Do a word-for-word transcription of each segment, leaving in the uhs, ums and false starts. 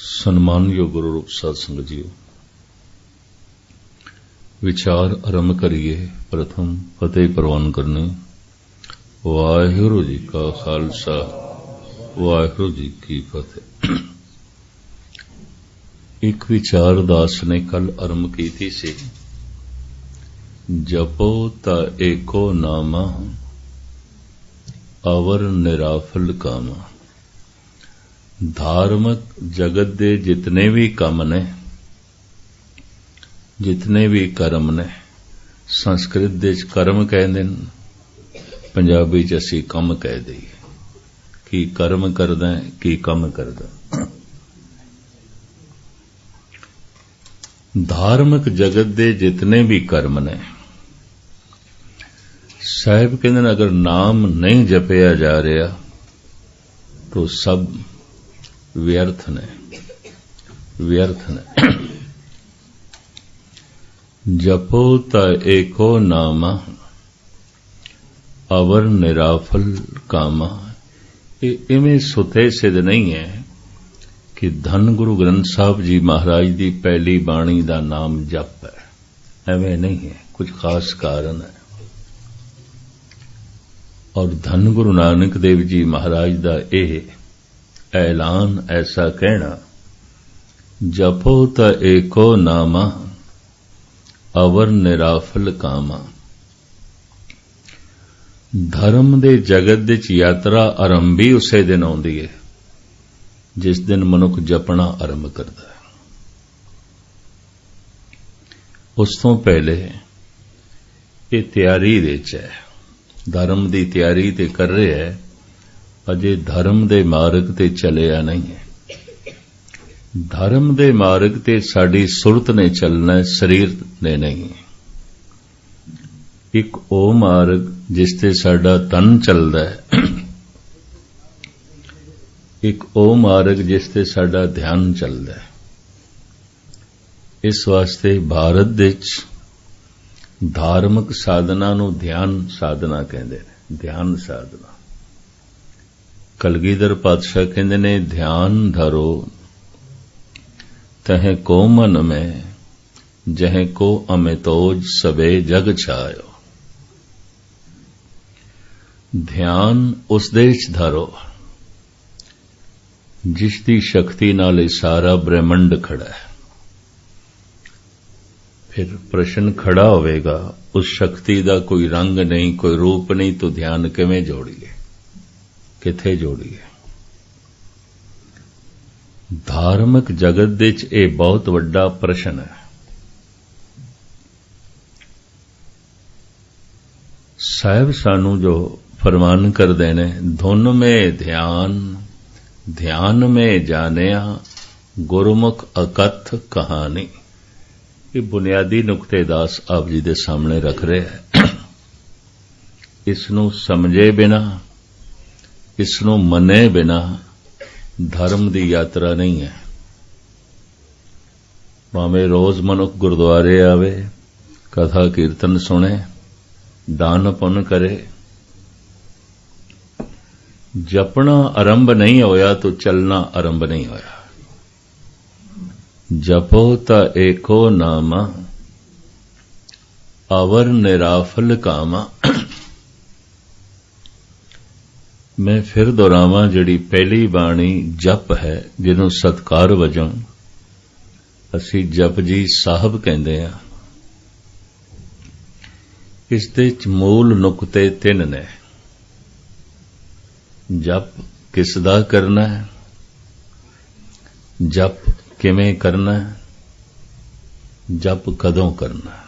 सन्माननीय गुरु रूप सत्संग जीओ, विचार आरंभ करिए। प्रथम फतेह प्रवान करने। वाहिगुरु जी का खालसा, वाहिगुरु जी की फतेह। एक विचार दास ने कल आरंभ की थी से, जपो ता एको नामा अवर निराफल कामा। धार्मिक जगत दे जितने भी काम ने, जितने भी कर्म ने, संस्कृत दे कर्म कह दें, पंजाबी च असी कम कह दी, की कर्म कर दें की कम कर दें। धार्मिक जगत दे जितने भी कर्म ने, साहिब कहते अगर नाम नहीं जपया जा रहा तो सब व्यर्थ ने, व्यर्थ ने। जपो ता एको नामा अवर निराफल कामा। इमें सुते सिद्ध नहीं है कि धन गुरु ग्रंथ साहब जी महाराज की पहली बाणी का नाम जप है, एवं नहीं है, कुछ खास कारण है। और धन गुरु नानक देव जी महाराज का यह ऐलान, ऐसा कहना, जपो त एको नामा अवर निराफल कामा। धर्म दे जगत विच यात्रा आरंभ भी उसे दिन आउंदी है जिस दिन मनुख जपना आरंभ करता है। उस तो पहले ये तैयारी विच है, धर्म की तैयारी तो कर रहे है, अजे धर्म दे मार्ग ते चलिया नहीं है। धर्म दे मार्ग ते साड़ी सुरत ने चलना है, शरीर ने नहीं। एक ओ मार्ग जिस ते साड़ा तन चलदा है, एक ओ मार्ग जिस ते साड़ा ध्यान चलदा है। इस वास्ते भारत विच धार्मिक साधना नू ध्यान साधना कहंदे ने, ध्यान साधना। कलगीधर पातशाह कहते ने, ध्यान धरो तह को मन में, जह को अमितोज सबे जग छायो। ध्यान उस देश धरो जिसकी शक्ति नाले सारा ब्रह्मंड खड़ा है। फिर प्रश्न खड़ा होगा, उस शक्ति का कोई रंग नहीं, कोई रूप नहीं, तो ध्यान किवें जोड़िए, किथे जोड़िए। धार्मिक जगत विच ये बहुत वड्डा प्रश्न है। साहिब सानू जो फरमान कर देने, धुन में ध्यान, ध्यान में जानिया गुरमुख अकथ कहानी। ये बुनियादी नुक्ते दास आप जी दे सामने रख रहे हैं। इसनू समझे बिना, इसनों मने बिना धर्म की यात्रा नहीं है। भावें रोज मनुख गुरुद्वारे आवे, कथा कीर्तन सुने, दान पुन करे, जपना आरंभ नहीं होया तो चलना आरंभ नहीं होया। जपो ता एको नामा अवर निराफल कामा। मैं फिर दोहरावां, जिहड़ी पहली बाणी जप है, जिन्हों सत्कार वजों असी जप जी साहब कहंदे आ। इस दे विच मूल नुकते तीन ने। जप किस दा करना है, जप किवें करना है, जप कदों करना है।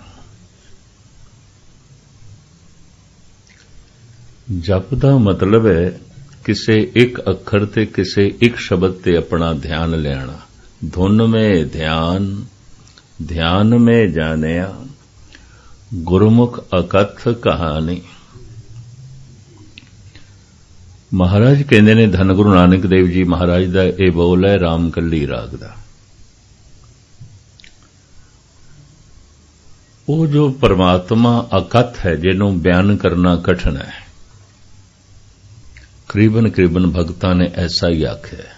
जप का मतलब है किसी एक अखर ते, किसी एक शब्द ते अपना ध्यान लेना। धुन में ध्यान, ध्यान में जानिया गुरमुख अकथ कहानी। महाराज कहते ने, धन गुरु नानक देव जी महाराज का यह बोल है रामकली राग दा। वो जो परमात्मा अकथ है, जिन्हों बयान करना कठिन है, करीबन करीबन भगतां ने ऐसा ही आख्या है।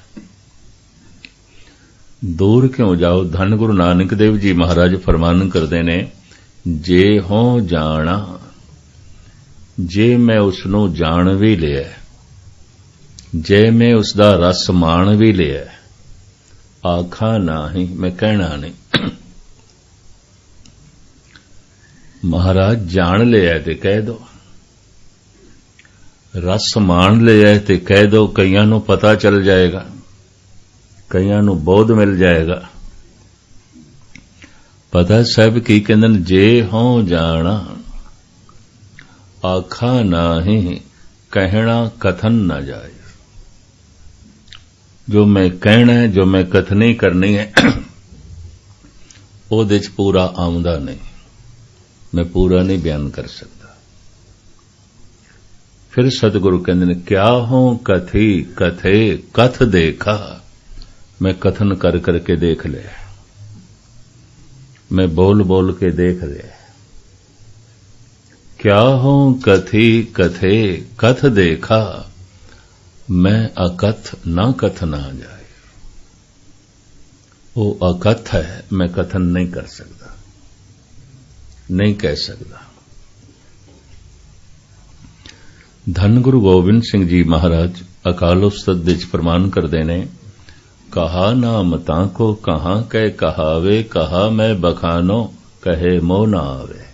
दूर क्यों जाओ। धन गुरु नानक देव जी महाराज फरमान करते ने, जे हों जाना जे मैं उसनों जान भी लिया, जे मैं उसदा रस मान भी लिया, आखा ना ही मैं कहना नहीं। महाराज जान लिया ते कह दो, रस मान लिया ते कह दो। कईयां नूं पता चल जाएगा, कईयां नूं बोध मिल जाएगा। पता साहब की कहंदे, जे हों जाना आखा नाही कहना कथन ना जाए। जो मैं कहना है, जो मैं कथनी करनी है, ओहदे च पूरा आमदा नहीं, मैं पूरा नहीं बयान कर सकता। फिर सतगुरु कहंदे ने, क्या हो कथी कथे कथ देखा। मैं कथन कर करके देख लिया, मैं बोल बोल के देख लिया। क्या हो कथी कथे कथ देखा, मैं अकथ ना कथन आ जाए। वो अकथ है, मैं कथन नहीं कर सकता, नहीं कह सकता। धन गुरु गोबिंद सिंह जी महाराज अकाल उस्तत विच प्रमाण करते ने, कहा नाम तांको कहां कह कहावे, कहा मैं बखानो कहे मोह ना आवे।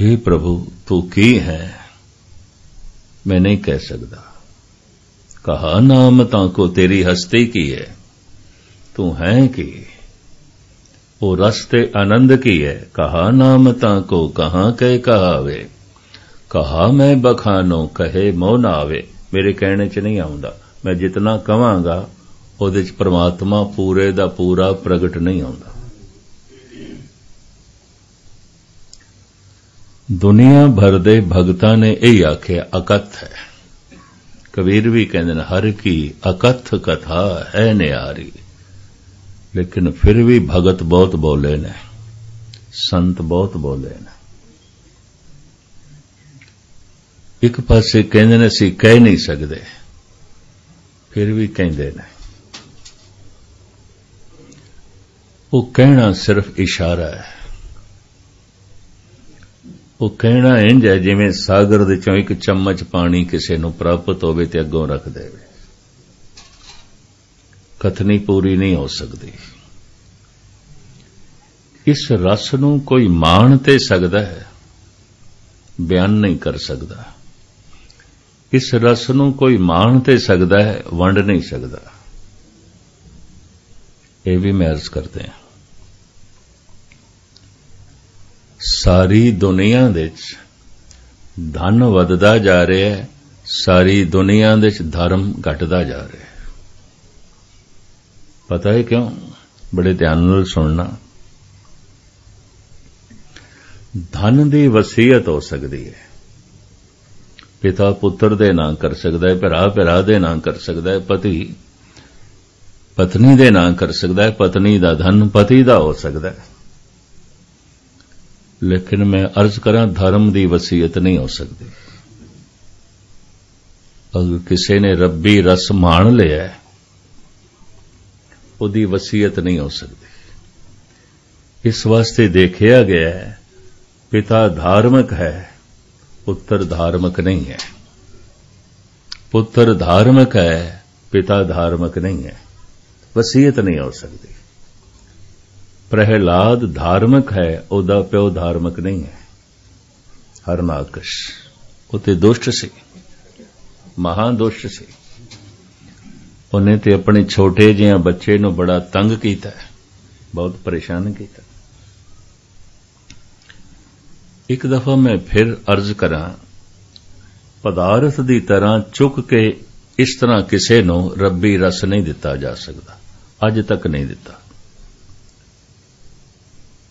हे प्रभु तू की है, मैं नहीं कह सकता। कहा नाम तांको तेरी हस्ती की है, तू है की ओ रस्ते आनंद की है। कहा नाम तांको कहां कह कहावे, कहा मैं बखानो कहे मोह ना आवे। मेरे कहने च नहीं आउंदा, मैं जितना कवांगा ओहदे च परमात्मा पूरे दा पूरा प्रगट नहीं आउंदा। दुनिया भर दे भगतां ने यही आख्या अकथ है। कबीर भी कहंदे ने, हर की अकथ कथा है नियारी। लेकिन फिर भी भगत बहुत बोले ने, संत बहुत बोले ने। एक पासे कहंदे ने असीं कह नहीं सकदे, फिर भी कहंदे ने। वो कहना सिर्फ इशारा है। वो कहना इंज है जिमें सागर दे चों एक चम्मच पानी किसी नूं प्राप्त होवे ते अगों रख देवे। कथनी पूरी नहीं हो सकती। इस रस नूं कोई माण ते सकदा है, बयान नहीं कर सकदा। इस रस नूं कोई माण ते सकदा है, वंड नहीं सकदा। ये भी मैं अर्ज करते हैं। सारी दुनिया दे च धन वधदा जा रहा है, सारी दुनिया दे च धर्म घटदा जा रहा है। पता है क्यों? बड़े ध्यान नाल सुनना। धन दी वसीयत हो सकती है, पिता पुत्र दे ना कर सकता है, भरा भरा दे ना कर सकता है, पति पत्नी दे ना कर सकता है, पत्नी दा धन पति दा हो सकता है। लेकिन मैं अर्ज करां, धर्म की वसीयत नहीं हो सकती। अगर किसी ने रबी रस मान लिया है, उसकी वसीयत नहीं हो सकती। इस वास्ते देखा गया है, पिता धार्मिक है, पुत्र धार्मिक नहीं है। पुत्र धार्मिक है, पिता धार्मिक नहीं है, वसीयत नहीं हो सकती। प्रहलाद धार्मिक है, ओदा प्यो धार्मिक नहीं है। हरनाकश उते दुष्ट सी, महादुष्ट सी। उन्हें ते अपने छोटे जिहा बच्चे नूं बड़ा तंग कीता, बहुत परेशान कीता। एक दफा मैं फिर अर्ज करां, पदार्थ दी तरह चुक के इस तरह किसी नूं रबी रस नहीं दिता जा सकता, अज तक नहीं दिता।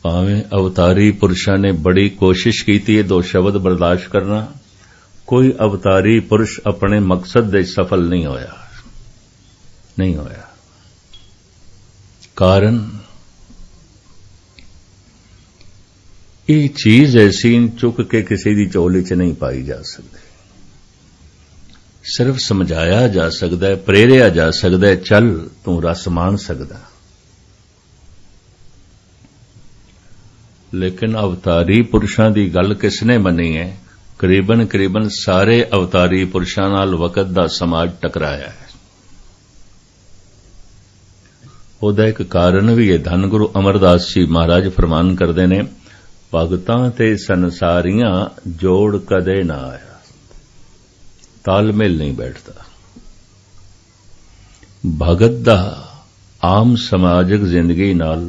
भावें अवतारी पुरुषां ने बड़ी कोशिश की थी, दो शब्द बर्दाश्त करना। कोई अवतारी पुरुष अपने मकसद दे सफल नहीं होया, नहीं होया। कारण ये चीज ऐसी चुक के किसी की झोली च नहीं पाई जा सकती। सिर्फ समझाया जा सकता है, प्रेरिया जा सकता है, चल तू रस मान सकदा। लेकिन अवतारी पुरुषां दी गल किसने मनी है? करीबन करीबन सारे अवतारी पुरुषां नाल वक्त दा समाज टकराया है। ओहदा एक कारण भी है। धन गुरु अमरदास जी महाराज फरमान करदे ने, भगतां ते संसारियां जोड़ कदे ना आया, तालमेल नहीं बैठता। भगत दा आम समाजिक जिंदगी नाल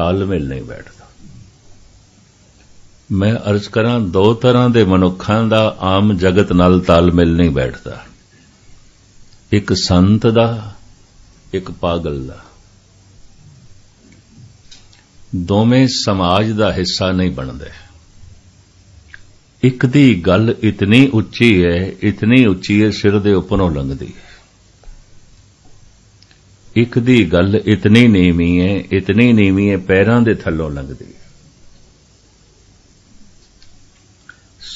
तालमेल नहीं बैठता। मैं अर्ज करा, दो तरह के मनुखा का आम जगत नाल तालमेल नहीं बैठता, एक संत का, एक पागल का। दोवें समाज का हिस्सा नहीं बनते। एक दी गल इतनी उच्ची है, इतनी उच्ची है सिर दे उपरों लंघदी है। एक दी गल इतनी नीवी है, इतनी नीवी है पैरों के थलों लंघदी है।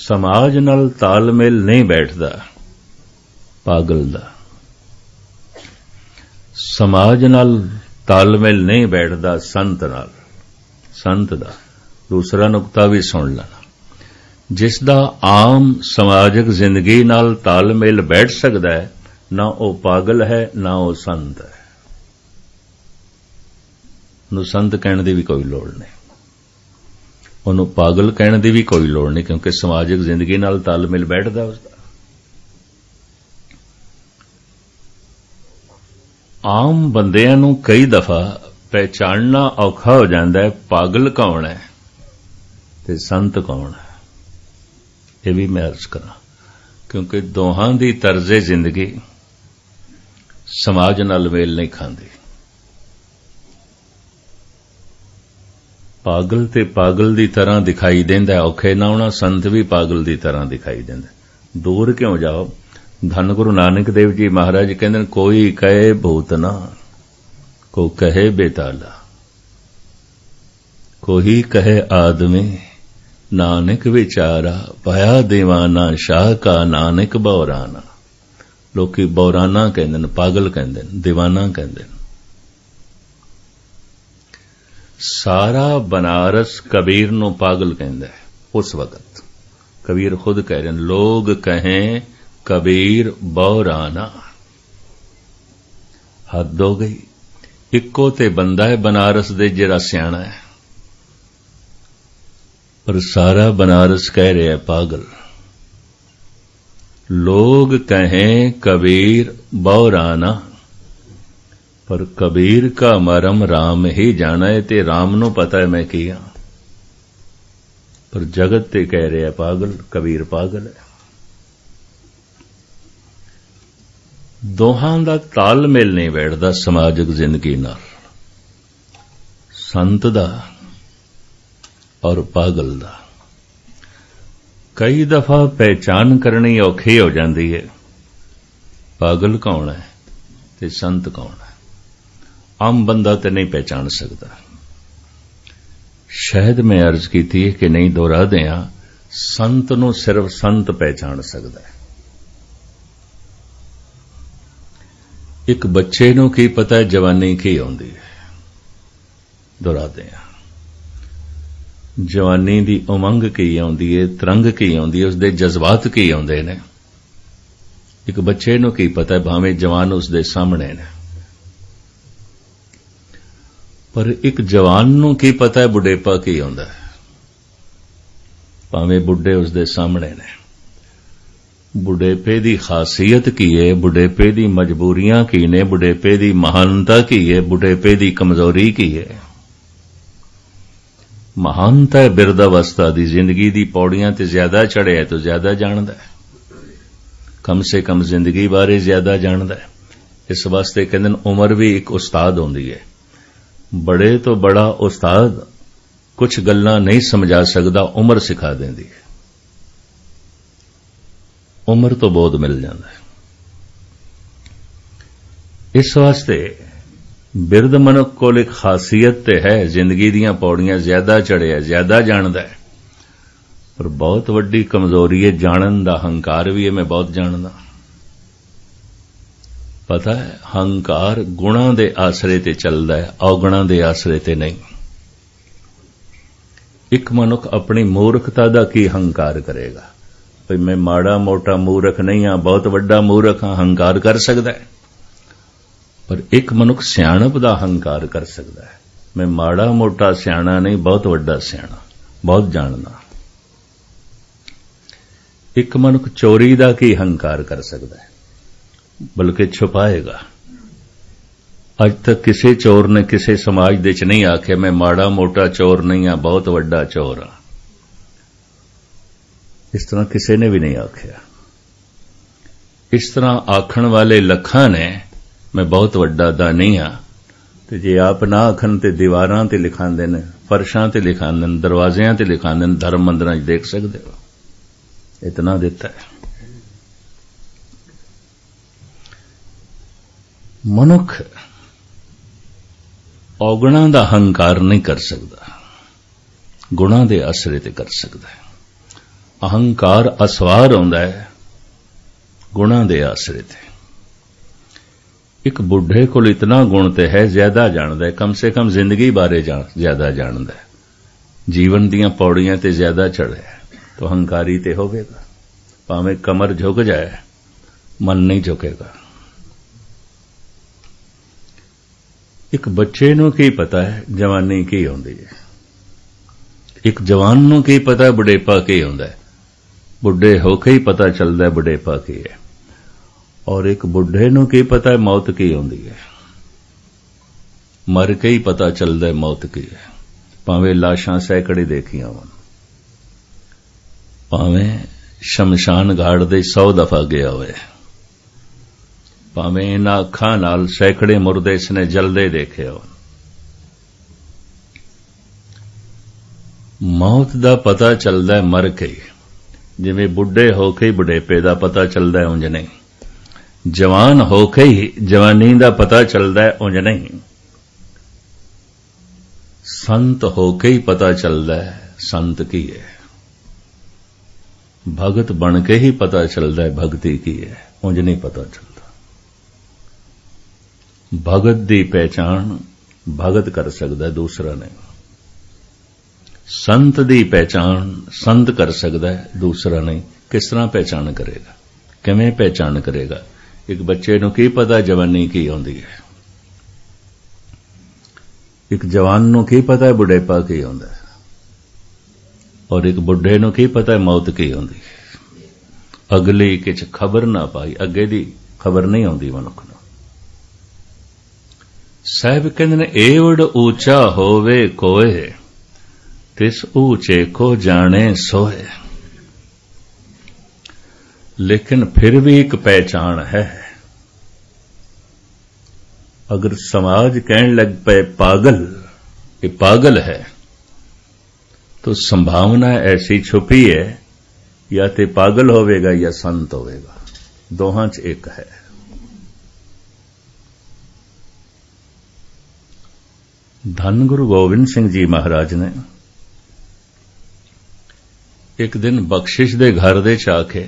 समाज नाल तालमेल नहीं बैठता पागल दा, समाज नाल तालमेल नहीं बैठता संत नाल, संत दा। दूसरा नुकता भी सुन लेना, जिस दा आम समाजिक जिंदगी नाल तालमेल बैठ सकदा है, ना वो पागल है, ना वो संत है। उन्हें संत कहने दी भी कोई लोड़ नहीं, उन्होंने पागल कहने की भी कोई लोड़ नहीं, क्योंकि समाजिक जिंदगी नाल तालमेल बैठता उसका। आम बंदियां नूं कई दफा पहचानना औखा हो जाता है पागल कौन है ते संत कौन है। ये भी मैं अर्ज करा, क्योंकि दोहां दी तर्जे जिंदगी समाज नाल मेल नहीं खांदी। पागल ते पागल दी तरह दिखाई देंदा, औखे ना होना। संत भी पागल दी तरह दिखाई देंदा। दूर क्यों जाओ? धन गुरु नानक देव जी महाराज कहंदे, कोई कहे भूत ना को कहे बेताला, कोई कहे आदमी नानक विचारा, पाया दीवाना शाह का नानक बौराना। लोकी बौराना कहंदे, पागल कहंदे, दीवाना कहंदे। सारा बनारस कबीर नू पागल कहता है। उस वक्त कबीर खुद कह रहे हैं, लोग कहें कबीर बौराना। हद हो गई। इक्को ते बंदा है बनारस दे जिहड़ा सियाणा है, पर सारा बनारस कह रहा है पागल। लोग कहें कबीर बौराना, पर कबीर का मरम राम ही जाना है, ते राम नो पता है मैं किया। पर जगत ते कह रहे है पागल, कबीर पागल है। दोहां दा तालमेल नहीं बैठदा समाजिक जिंदगी नाल, संत दा और पागल दा। कई दफा पहचान करनी औखी हो जाती है पागल कौन है ते संत कौन है। आम बंदा तो नहीं पहचान सकता। शायद मैं अर्ज की थी कि नहीं दोहरा दिया, संत नू सिर्फ संत पहचान सकता है। एक बच्चे नू की पता है जवानी की आती है। दोहरा दिया, जवानी दी उमंग की आती है, तरंग की आती है, उसके जज्बात की आते हैं। एक बच्चे नू की पता है, भावें जवान उसके सामने ने। पर एक जवान नू की पता है बुढ़ेपा की आंदा है, भावें बुढ़े उसके सामने ने। बुढ़ेपे की खासियत की है, बुढ़ेपे की मजबूरियां की ने, बुढ़ेपे की महानता की है, बुढ़ेपे की कमजोरी की है। महानता है बिरद अवस्था की, जिंदगी की पौड़ियां ते ज्यादा चढ़े है तो ज्यादा जानता है, कम से कम जिंदगी बारे ज्यादा जानता है। इस वास्ते कहते उम्र भी एक उस्ताद होती है। बड़े तो बड़ा उस्ताद कुछ गल्लां नहीं समझा सकता, उम्र सिखा देंदी है। उम्र तो बहुत मिल जाता है। इस वास्ते बिरद मनुख कोल एक खासियत ते है, जिंदगी दीयां पौड़ियां ज्यादा चढ़िया, ज्यादा जानता है। पर बहुत वड्डी कमजोरी है, जानन दा हंकार भी है। मैं बहुत जानदा, पता है हंकार गुणा दे आसरे ते चलदा है, अवगुणा दे आसरे ते नहीं। एक मनुख अपनी मूर्खता का की हंकार करेगा। भाई मैं माड़ा मोटा मूर्ख नहीं हाँ, बहुत वड्डा मूर्ख हाँ, हंकार कर सकता है। पर एक मनुख सियाणप का हंकार कर सकता है। मैं माड़ा मोटा सियाणा नहीं, बहुत वड्डा सियाणा, बहुत जानना। एक मनुख चोरी का की हंकार कर सकता है, बल्कि छुपाएगा। अज तक किसी चोर ने किसी समाज दे च नहीं आखे मैं माड़ा मोटा चोर नहीं हाँ, बहुत वड्डा चोर हाँ। इस तरह किसी ने भी नहीं आख्या। इस तरह आखण वाले लखा ने मैं बहुत वड्डा दानी हाँ। तो जे आप ना आखन तो दीवारां ते लिखांदे ने, फर्शां ते लिखांदे ने, दरवाजियां ते लिखांदे ने, धर्म मंदिरां च देख सकदे हो। इतना देता है मनुख। औगणा का हंकार नहीं कर सकता, गुणा के आसरे ते कर सकता है। अहंकार असवार आंदा है गुणा के आसरे ते। एक बुढ़े को इतना गुण तो है, ज्यादा जानता है, कम से कम जिंदगी बारे ज्यादा जानता है, जीवन दियां पौड़ियां ते ज्यादा चढ़े, तो अहंकारी तो होगा। भावें कमर झुक जाए मन नहीं झुकेगा। एक बच्चे नू की पता है जवानी की आउंदी है, एक जवान नू की पता है बुढ़ेपा की आउंदा है, बुढ़े होके ही पता चलता है बुढ़ेपा की है। और एक बुढ़े नू की पता है मौत की आउंदी है, मर के ही पता चलता है मौत की है। भावें लाशां सैकड़े देखियां होण, भावें शमशान घाट दे सौ दफा गया होए, भावें इन्हां अखां नाल सैकड़े मुर्दे इसने जलदे देखे हो। मौत का पता चलता है मर के, जिवें बुढ़े होके बुढ़ेपे का पता चलता है उंज नहीं, जवान होके ही जवानी का पता चलता है उंज नहीं, संत होके ही पता चलता है संत की है, भगत बन के ही पता चलता है भगती की है, उंज नहीं पता चलता। भगत की पहचान भगत कर सकता है, दूसरा नहीं। संत की पहचान संत कर सकता है, दूसरा नहीं। किस तरह पहचान करेगा, किवें पहचान करेगा? एक बच्चे नू की पता जवानी की आउंदी है, एक जवान नू की पता है बुढ़ेपा की आउंदा है, और एक बुढ़े नू की पता है मौत की आउंदी है। अगली किछ खबर ना पाई, अगे दी खबर नहीं आउंदी मनुख नू। साहिब कहंदे ने एवड ऊंचा होवे कोए, तिस ऊंचे को जाने सोए। लेकिन फिर भी एक पहचान है। अगर समाज कहने लग पे पागल, ये पागल है, तो संभावना ऐसी छुपी है या ते पागल होवेगा या संत होवेगा, दोहां च एक है। धन गुरु गोविंद सिंह जी महाराज ने एक दिन बख्शिश दे घर दे चाके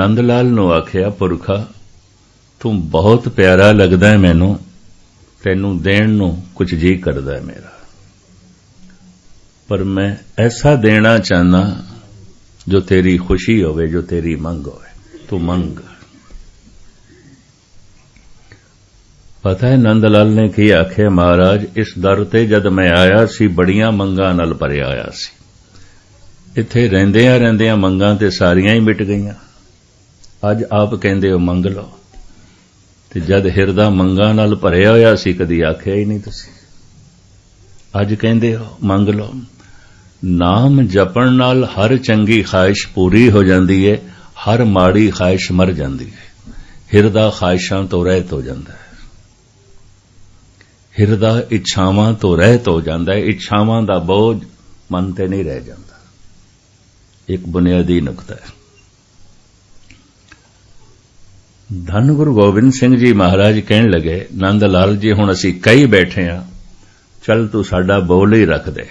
नंद लाल नू आखिया, पुरखा तू बहुत प्यारा लगदा है मैनू, तैनू देण नू कुछ जी करदा है मेरा, पर मैं ऐसा देना चाहना जो तेरी खुशी होवे, जो तेरी मंग होवे, तू मंग। पता है नंदलाल ने की आखे, महाराज इस दर ते जद मैं आया सी बड़ियां मंगां नाल भरिया आया सी, इत्थे रहिंदियां रहिंदियां मंगां ते सारियां ही मिट गईयां। अज आप कहंदे हो मंग लो, ते जद हिरदा मंगां नाल भरिया होया सी कदी आखिया ही नहीं तुसीं। अज कहंदे हो मंग लो। नाम जपण नाल हर चंगी ख्वाहिश पूरी हो जांदी है, हर माड़ी ख्वाहिश मर जांदी है। हिरदा ख्वाहिशां तो रहत हो जांदा है, हिरदा इच्छावां तो रहत हो जाता है, इच्छावां का बोझ मन ते नहीं रह जाता। एक बुनियादी नुकता है। धन गुरु गोविंद सिंह जी महाराज कहन लगे, नंद लाल जी हुण असीं कई बैठे हाँ, चल तू साडा बोल ही रख दे,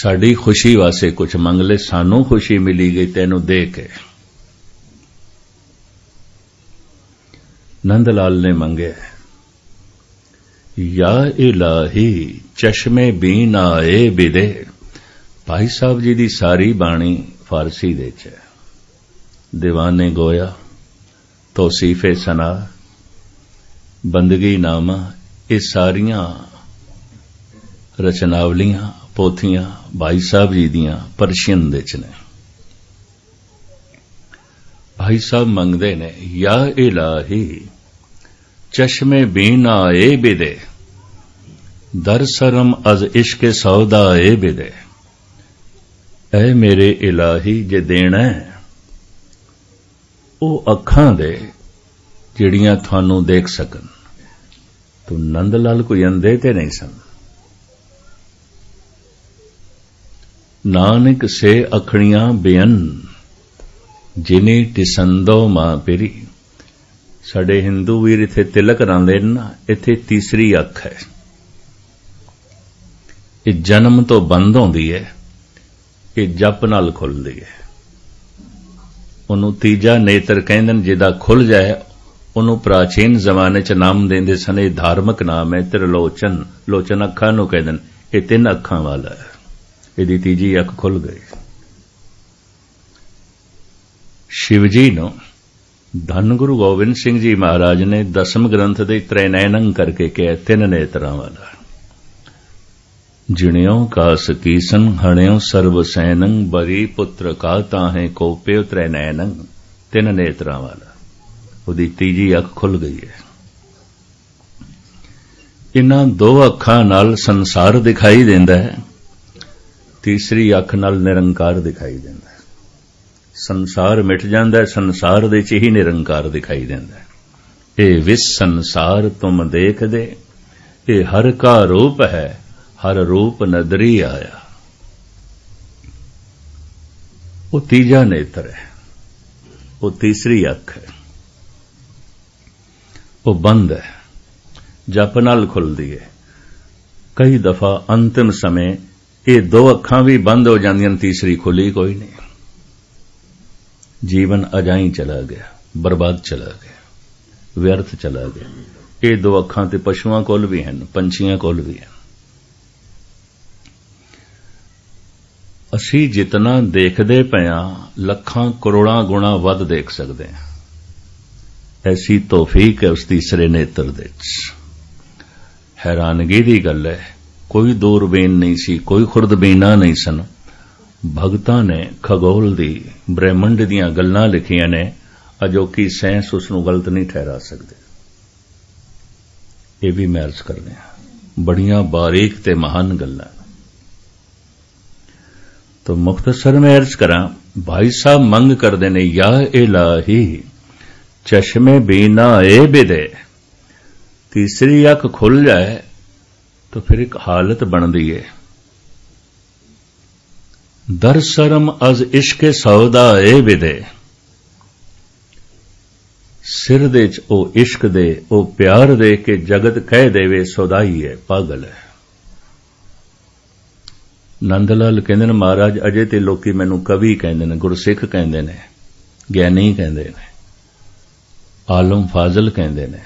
साडी खुशी वास्ते कुछ मंग ले, सानू खुशी मिली गई तैनू दे के। नंद लाल ने मंगे, या इलाही चश्मे बीन आए बिदे। भाई साहब जी दी सारी बाणी फारसी दे च है। दीवाने गोया, तौसीफे सना, बंदगी नामा, ये सारियां रचनावलियां पोथियां भाई साहब जी दियां परशियन दे च ने। भाई साहब मंगदे ने या इलाही चश्मे बीना ए बिदे, दर सरम अज इश्के सौदा ए बिदे। ऐ मेरे इलाही जे देना है वह अखां दे जिड़ियां थानू देख सकन। तो नंद लाल कोई अंधे ते नहीं सन। नानक से अखड़ियां बेअन जिनी टिसंदो मां पेरी। साडे हिंदू वीर इथे तिलक लांदे ना, इथे तीसरी अख है। ये जन्म तो बंद होंदी है, ये जप नाल खुलदी है। उन्हों तीजा नेत्र कहंदन जिदा खुल जाए। उन्हों प्राचीन जमाने च नाम देंदे सन, ये धार्मिक नाम है त्रिलोचन। लोचन अखा नू कहंदन। ये तीन अखा वाला है, इहदी तीजी अख खुल गई। शिवजी नू धन गुरु गोविंद सिंह जी महाराज ने दसम ग्रंथ दे त्रैनयनं करके कहा तीन नेत्रा वाला। जिण्यों कास कीसन हण्यों सर्वसैनं बरी पुत्र का ताहें कोप्यो त्रैनयनं। तीन नेत्रा वाला उदी तीजी अख खुल गई है। इन्हां दो अखां नाल संसार दिखाई देंदा है, तीसरी अख नाल निरंकार दिखाई देंदा है। संसार मिट जांदा है, संसार दे च ही निरंकार दिखाई देंदा है। ए विस संसार तुम देख दे, ए हर का रूप है हर रूप नदरी आया। वो तीजा नेत्र है, वो तीसरी अख है, वो बंद है, जप नाल खुलदी है। कई दफा अंतिम समय ये दो अखां भी बंद हो जांदियां, तीसरी खुली कोई नहीं। जीवन अजाई चला गया, बर्बाद चला गया, व्यर्थ चला गया। ये दो अखां ते पशुआं कोल भी हैं, पंछियां कोल भी हैं। असी जितना देखते पया लखां करोड़ां गुणा वध देख सकते हैं। ऐसी तौफीक है उस तीसरे नेत्र दे विच। हैरानगी दी गल है, कोई दूरबीन नहीं सी, कोई खुरदबीना नहीं सन। भगतां ने खगोल दी ब्रह्मंड दीयां गल्लां लिखियां ने, अजोकी सैंस उस नूं गलत नहीं ठहरा सकदे। ये भी मैं अर्ज करने बड़ियां बारीक ते महान गल्लां। तो मुख्तसर मैं अर्ज करा, भाई साहब मंग करदे ने या इलाही चश्मे बीना ए बिदे। तीसरी अख खुल जाए तो फिर एक हालत बनदी है, दर सरम अज इश्के सौदा ए बिदे। सिर दे च ओ इश्क दे, ओ प्यार दे के जगत कह देवे सौदाई है, पागल है। नंद लाल कहंदे ने महाराज अजे ते लोकी मैनू कवि कहंदे ने, गुरसिख कहंदे ने, ज्ञानी कहंदे ने, आलम फाजल कहंदे ने,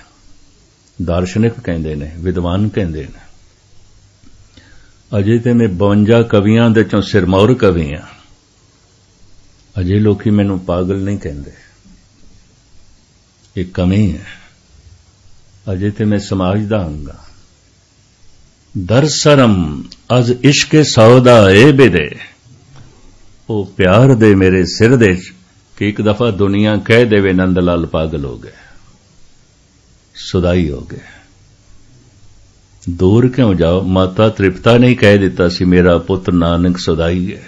दार्शनिक कहंदे ने, विद्वान कहंदे ने। अजे ते मैं बवंजा कवियां दे चों सिरमौर कवियां। अजे लोकी मैनू पागल नहीं कहंदे, ये कमी है। अजे ते मैं समाज दा अंग हां। दर सरम अज इश्के सौदा ए बिदे। ओ प्यार दे मेरे सिर दे कि एक दफा दुनिया कह देवे। नंद लाल पागल हो गए, सुदाई हो गए। दूर क्यों जाओ, माता त्रिपता ने कह दिता सी मेरा पुत्र नानक सदाई है।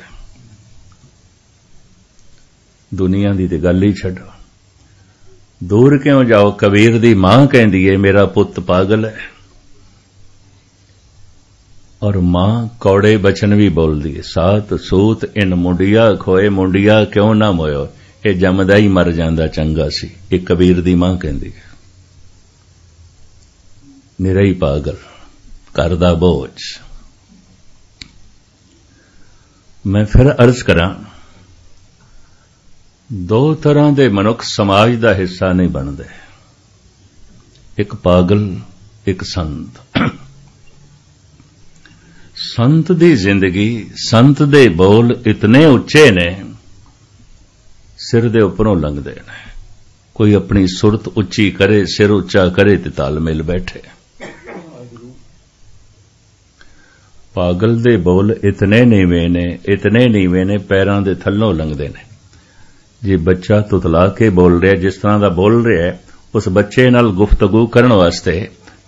दुनिया की तो गल ही छड्डो। दूर क्यों जाओ, कबीर की मां कहती है मेरा पुत्र पागल है। और मां कौड़े बचन भी बोलती है, सात सूत इन मुंडिया खोए, मुंडिया क्यों ना मोयो, ये जमदा ही मर जांदा चंगा सी। एक कबीर की मां कहती है। निरा ही पागल घर दा बोझ। मैं फिर अर्ज करा, दो तरह दे मनुख समाज दा हिस्सा नहीं बनदे। एक पागल एक संत संत दी जिंदगी, संत दे बोल इतने उच्चे ने सिर दे उपरों लंघदे ने। कोई अपनी सुरत उच्ची करे, सिर उच्चा करे ते ताल मिल बैठे। पागल दे बोल इतने नीवें ने, इतने नीवें ने पैरां दे थल्लों लंघदे ने। जे बच्चा तुतला के बोल रहा, जिस तरह दा बोल रहा है, उस बच्चे नाल गुफ्तगू करन वास्ते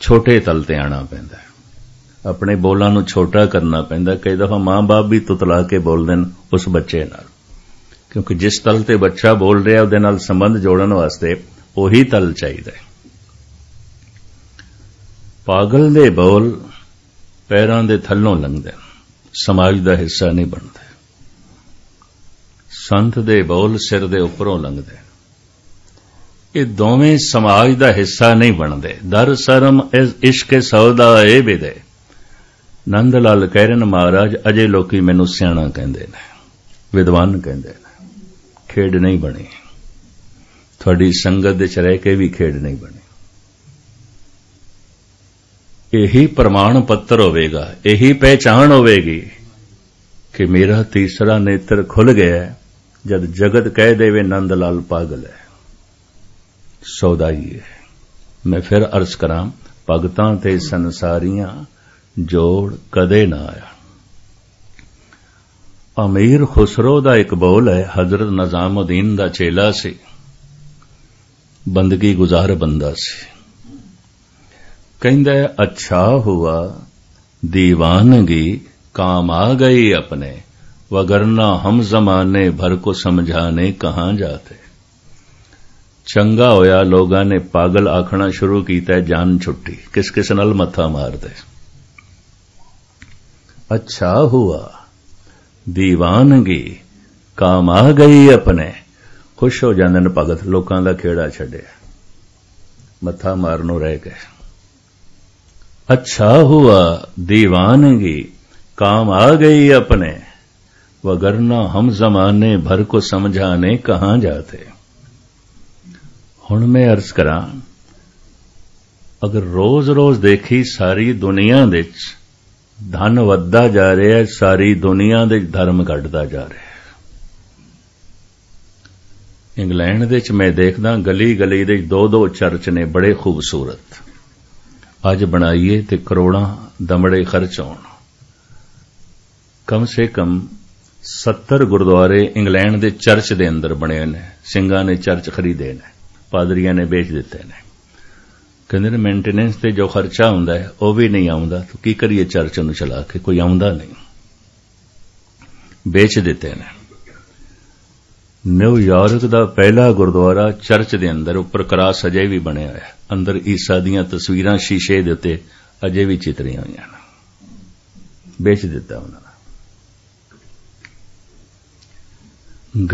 छोटे तल ते आना पैंदा है, अपने बोलां नूं छोटा करना पैंदा। कई दफा मां बाप भी तुतला के बोलदे ने उस बच्चे नाल, क्योंकि जिस तल ते बच्चा बोल रहा उहदे नाल संबंध जोड़न वास्ते ओही तल चाहीदा है। पागल दे बोल पैरां दे थल्लों लंघदे, समाज दा हिस्सा नहीं बनदे। संत दे बोल सिर दे उपरों लंघदे। ये दोवें समाज दा हिस्सा नहीं बनदे। दर शर्म इश्क सौदा ए बेदे। नंद लाल कहरन महाराज अजे लोकी मैनू सियाणा कहंदे ने, विद्वान कहंदे ने। खेड नहीं बनी, थोड़ी संगत दे च रह के भी खेड नहीं बनी। यही प्रमाण पत्र होवेगा, यही पहचान होवेगी कि मेरा तीसरा नेत्र खुल गया है, जब जगत कह देवे नंद लाल पागल है, सौदाई है। मैं फिर अर्ज करां, भगतां ते संसारियां जोड़ कदे ना आया। अमीर खुसरो दा एक बोल है, हजरत निजामुद्दीन दा चेला सी, बंदगी गुजार बंदा सी। कहंदा है, अच्छा हुआ दीवानगी काम आ गई अपने, वगरना हम जमाने भर को समझाने कहां जाते। चंगा होया लोगां ने पागल आखना शुरू कीता, जान छुट्टी। किस किस नाल मत्था मारदे। अच्छा हुआ दीवानगी काम आ गई अपने, खुश हो जांदे ने भगत, लोकां दा खेड़ा छड्डे, मत्था मारनों रह गए। अच्छा हुआ दीवानगी काम आ गई अपने, वगरना हम जमाने भर को समझाने कहां जाते। हुण मैं अर्ज करां, अगर रोज रोज देखी सारी दुनिया दे धन वधदा जा रहा है, सारी दुनिया दे धर्म घटदा जा रहा है। इंग्लैंड दे च मैं देखदा गली गली दे दो दो चर्च ने, बड़े खूबसूरत। अज बनाइए ते करोड़ां दमड़े खर्च होण। कम से कम सत्तर गुरुद्वारे इंग्लैंड दे चर्च दे अंदर बने ने। सिंघां ने चर्च खरीदे ने, पादरियां ने बेच दिते ने। कहंदे ने मेंटेनेंस ते जो खर्चा हुंदा है वह भी नहीं आउंदा, तो की करिए चर्च नूं चला के, कोई आउंदा नहीं, बेच दिते ने। न्यूयॉर्क दा पहला गुरुद्वारा चर्च दे अंदर उपर क्रास अजे भी बने होया, अंदर ईसा दीयां तस्वीरां शीशे दे उत्ते अजे भी चितरियां होईयां ने, बेच दिता उन्हां।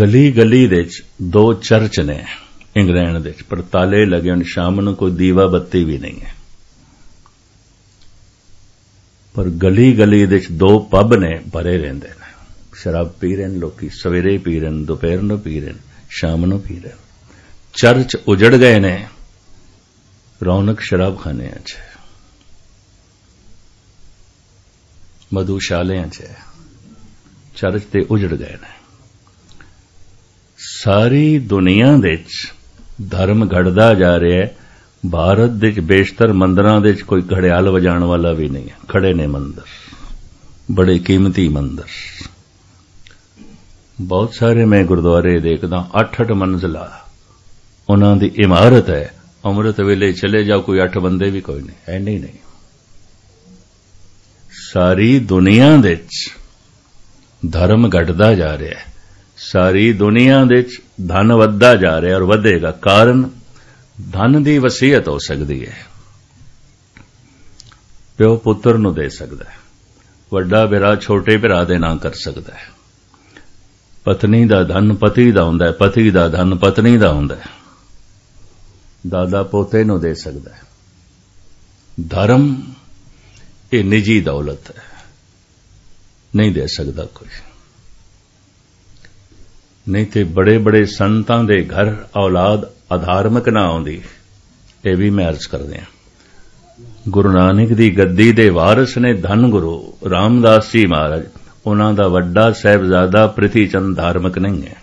गली गली दे दो चर्च ने इंग्लैंड दे, पर ताले लगे हुन, शाम नूं कोई दीवा बत्ती भी नहीं है। पर गली गली दे दो पब ने भरे रहिंदे ने, शराब पी रहे ने लोकी, सवेरे पी रहे ने, दोपहर नूं पी रहे ने, शाम नूं पी रहे ने। चर्च उजड़ गए ने, रौनक शराबखाने च, मधुशालियां च, चर्च ते उजड़ गए ने। सारी दुनिया दे धर्म घटदा जा रहा है। भारत दे बेशतर मंदिरां दे कोई घड़ियाल वजाण वाला भी नहीं है, खड़े ने मंदिर, बड़े कीमती मंदिर। बहुत सारे मैं गुरुद्वारे देखदा अठ अठ मंजिला उन्हां दी इमारत है, अमृत वेले चले जाओ कोई अठ बंदे भी कोई नहीं है। नहीं नहीं, सारी दुनिया दे धर्म घटदा जा रहा है, सारी दुनिया दे धन वधदा जा रहा है और वधेगा। कारण धन की वसीयत हो सकती है, प्यो पुत्र नूं दे सकदा है, वड्डा भरा छोटे भरा दे ना कर सकता है। पत्नी का धन पति का हुंदा है, पति का धन पत्नी का हुंदा है, दादा पोते नूं दे सकदा है। धर्म ये निजी दौलत है, नहीं दे सकता कोई। नहीं तो बड़े बड़े संतां दे घर औलाद अधार्मिक ना आउंदी, ये भी मैं अर्ज कर दिया। गुरु नानक दी गद्दी दे वारस ने धन गुरु रामदास जी महाराज। उन्हां दा वड्डा साहिबजादा प्रिथी चंद धार्मिक नहीं है।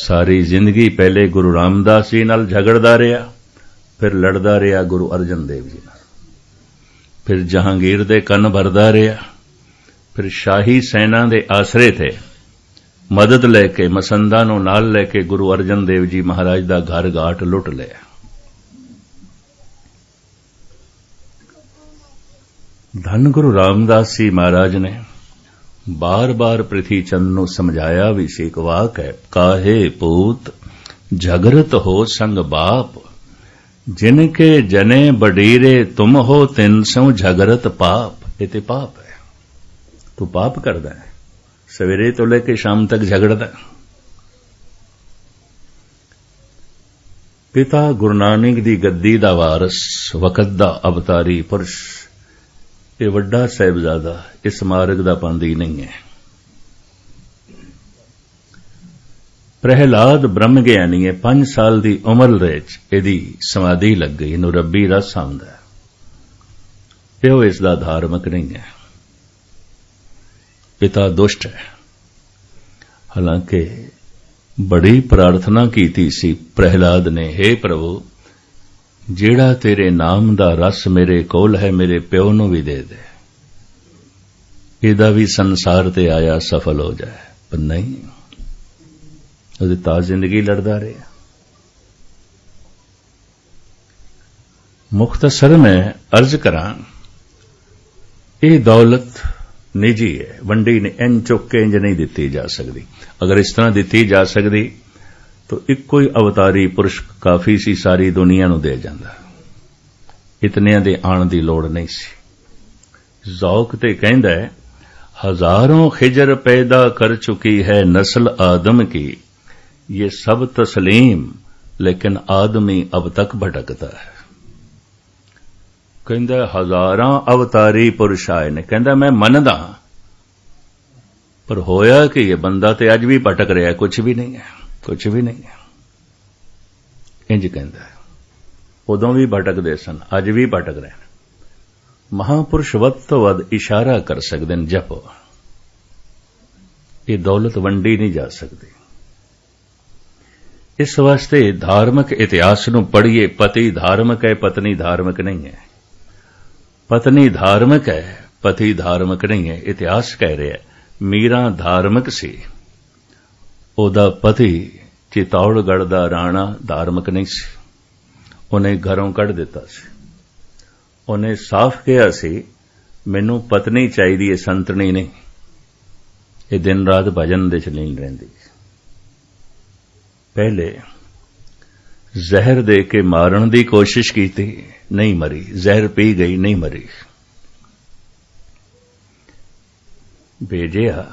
सारी जिंदगी पहले गुरु रामदास जी नाल झगड़दा रहा, फिर लड़दा रहा गुरु अर्जन देव जी नाल, फिर जहांगीर दे कन भरदा रहा, फिर शाही सेना दे आसरे थे मदद लेके मसंदा नूं नाल लेके गुरु अर्जन देव जी महाराज दा घर घाट लुट लिया। धन गुरु रामदास जी महाराज ने बार बार पृथ्वी चंद नूं समझाया भी सी। एक वाक है, काहे पूत झगरत हो संग बाप, जिनके जने बडीरे तुम हो तिन सौ झगरत पाप। इते पाप है, तू पाप करदा है, सवेरे तो लेके शाम तक झगड़दा। पिता गुरु नानक दी गद्दी दा वारस, वकत दा अवतारी पुरश, ये वड्डा साहिबजादा इस मार्ग दा पांदी नहीं है। प्रहलाद ब्रह्म ज्ञानी है, पांच साल दी उम्र रेच एदी समाधि लग गई, इनू रब्बी रस आंदा है। यो इसदा धार्मिक नहीं है। पिता दुष्ट है, हालांकि बड़ी प्रार्थना की थी सी प्रहलाद ने, हे प्रभु जेड़ा तेरे नाम दा रस मेरे कोल है मेरे प्यो नू भी दे दे, एदा भी संसार ते आया सफल हो जाए। पर नहीं, उहदी तां जिंदगी लड़दा रहा। मुख्तसर में अर्ज करां, ये दौलत निजी है, वंडी ने इन चुक के इंज नहीं दिती जा सकती। अगर इस तरह दिती जा सकती तो इको ही अवतारी पुरुष काफी सी, सारी दुनिया नू दे जांदा। इतने दे आण दी लोड़ नहीं सी। ज़ौक ते कहंदा है, हजारों खिजर पैदा कर चुकी है नस्ल आदम की, ये सब तस्लीम, लेकिन आदमी अब तक भटकता है। कहंदा हजारां अवतारी पुरुष आए ने, कहंदा मैं मनदा, पर होया कि ये बंदा तो अज भी भटक रहा है, कुछ भी नहीं है, कुछ भी नहीं है। इंज कहंदा है, उदों भी भटकते सन, अज भी भटक रहे हैं। महापुरुष वध तो वध इशारा कर सकते हैं, जपो। ये दौलत वंडी नहीं जा सकती। इस वास्ते धार्मिक इतिहास नू पढ़िए। पति धार्मिक है, पत्नी धार्मिक नहीं है। पत्नी धार्मिक है, पति धार्मिक नहीं है। इतिहास कह रहा है, मीरा धार्मिक सी, ओदा पति चित्तौड़गढ़ दा राणा धार्मिक नहीं सी, उन्हें घरों कढ़ दिता सी। उन्हें साफ कहा सी, मैनू पत्नी चाहिए, संतनी नहीं। ये दिन रात भजन दे लीन रहिंदी। पहले जहर दे के मारन दी कोशिश की थी, नहीं मरी, जहर पी गई, नहीं मरी। भेजिया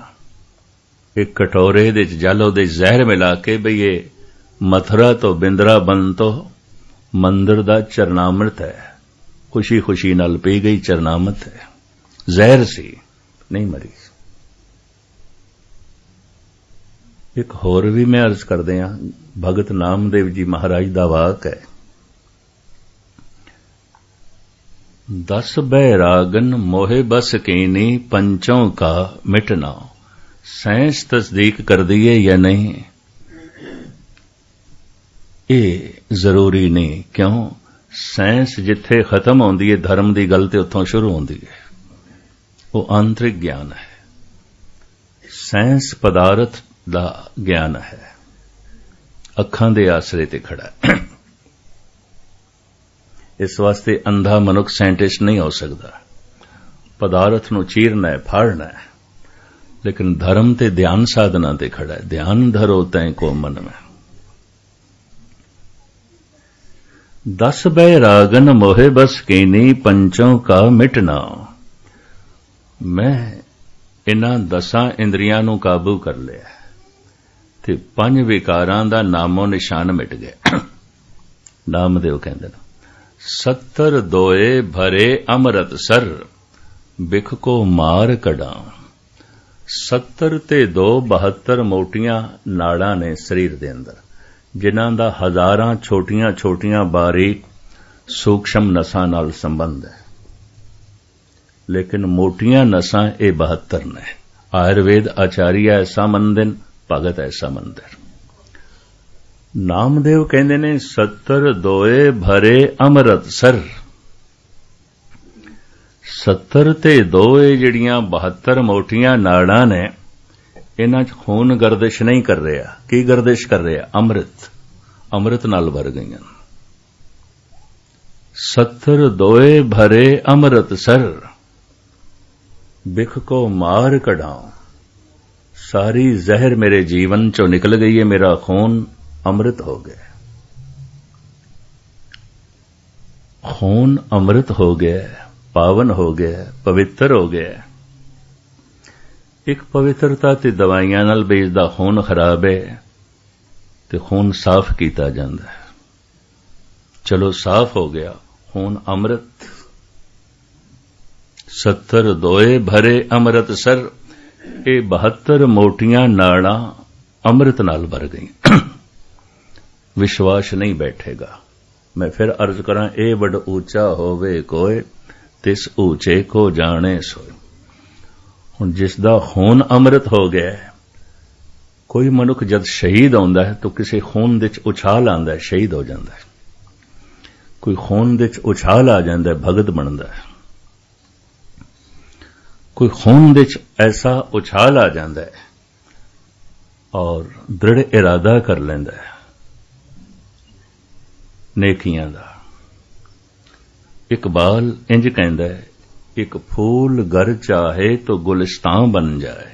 एक कटोरे दे जलो दे जहर मिला के, बई ये मथुरा तो बिंदरा बन तो मंदिर दा चरणामृत है। खुशी खुशी नाल पी गई, चरणामृत है, जहर सी, नहीं मरी। एक होर भी मैं अर्ज कर दियां, भगत नामदेव जी महाराज दा वाक है, दस बैरागन मोहे बस कीनी, पंचों का मिटना साइंस तस्दीक कर दिए या नहीं, ये जरूरी नहीं। क्यों? साइंस जिथे खत्म होंदी है, धर्म की गल ते उत्थों शुरू होंदी है। वो आंतरिक ज्ञान है। साइंस पदार्थ दा ज्ञान है, अखां दे आसरे ते खड़ा है। इस वास्ते अंधा मनुख साइंटिस्ट नहीं हो सकता। पदार्थ नू चीरना है, फाड़ना है, लेकिन धर्म ते ध्यान साधना ते खड़ा है। ध्यान धरो तैं को मन में। दस बैरागन मोहे बस कीनी, पंचों का मिटना। मैं इन्हां दसां इंद्रियां नू काबू कर लिया, ते पंज विकारां दा नामो निशान मिट गया। नामदेव कहंदे ने, सत्तर दोए भरे अमृतसर, बिख को मार कड़ा। सत्तर ते दो बहत्तर मोटियां नाड़ां ने शरीर दे अंदर, जिन्हां दा हजारां छोटियां छोटियां बारीक सूक्ष्म नसां नाल संबंध है, लेकिन मोटियां नसां ए बहत्तर ने। आयुर्वेद आचार्य ऐसा मंदिर, भगत ऐसा मंदिर। नामदेव कहंदे ने सत्तर दोए भरे अमृतसर, सत्तर ते दोए जिड़ियां बहत्तर मोटियां नाड़ां ने, इन्हां च खून गर्दिश नहीं कर रहा। की गर्दिश कर रहा? अमृत। अमृत नाल भर गईयां। सत्तर दोए भरे अमृतसर, बिख को मार कढ़ाऊं, सारी जहर मेरे जीवन चो निकल गई है, मेरा खून अमृत हो गया। खून अमृत हो गया, पावन हो गया, पवित्र हो गया। एक पवित्रता ते दवाइयां नाल बेचदा खून खराब है ते खून साफ कीता जांदा है। चलो साफ हो गया, खून अमृत। सत्तर दोए भरे अमृतसर, ए बहत्तर मोटियां नाड़ां अमृत नाल भर गईं। विश्वास नहीं बैठेगा। मैं फिर अर्ज करा, ए बड़ ऊंचा होवे कोय, तिस ऊंचे को जाने सोय। हुण जिसदा खून अमृत हो गया है, कोई मनुख जब शहीद आंदा है तो किसी खून दे च उछाल आंदा है, शहीद हो जांदा है। कोई खून दे च उछाल आ जांदा है, भगत बनदा है। कोई खून दे च ऐसा उछाल आ जांदा है और दृढ़ इरादा कर लेंदा है नेकियां दा। इकबाल इंज कहंदा है, एक फूल गर चाहे तो गुलिस्तां बन जाए,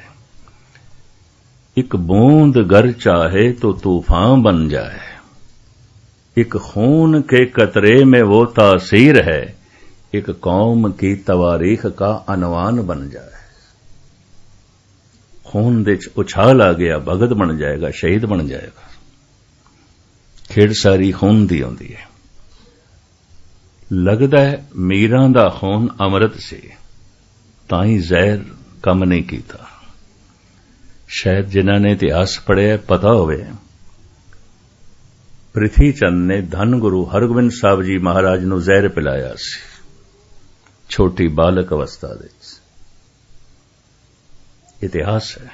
एक बूंद गर चाहे तो तूफान बन जाए, एक खून के कतरे में वो तासीर है, एक कौम की तवारीख का अनवान बन जाए। खून दे च उछाल आ गया, भगत बन जाएगा, शहीद बन जाएगा। खेड़ सारी खून दी आउंदी है। लगदा है मीरां दा खून अमृत से, ताई जहर कम नहीं कीता। शायद जिन्हां ने इतिहास पढ़िया पता होवे, पृथ्वी चंद ने धन गुरु हरगोबिंद साहब जी महाराज नू जहर पिलाया सी, छोटी बालक अवस्था दे। इतिहास है,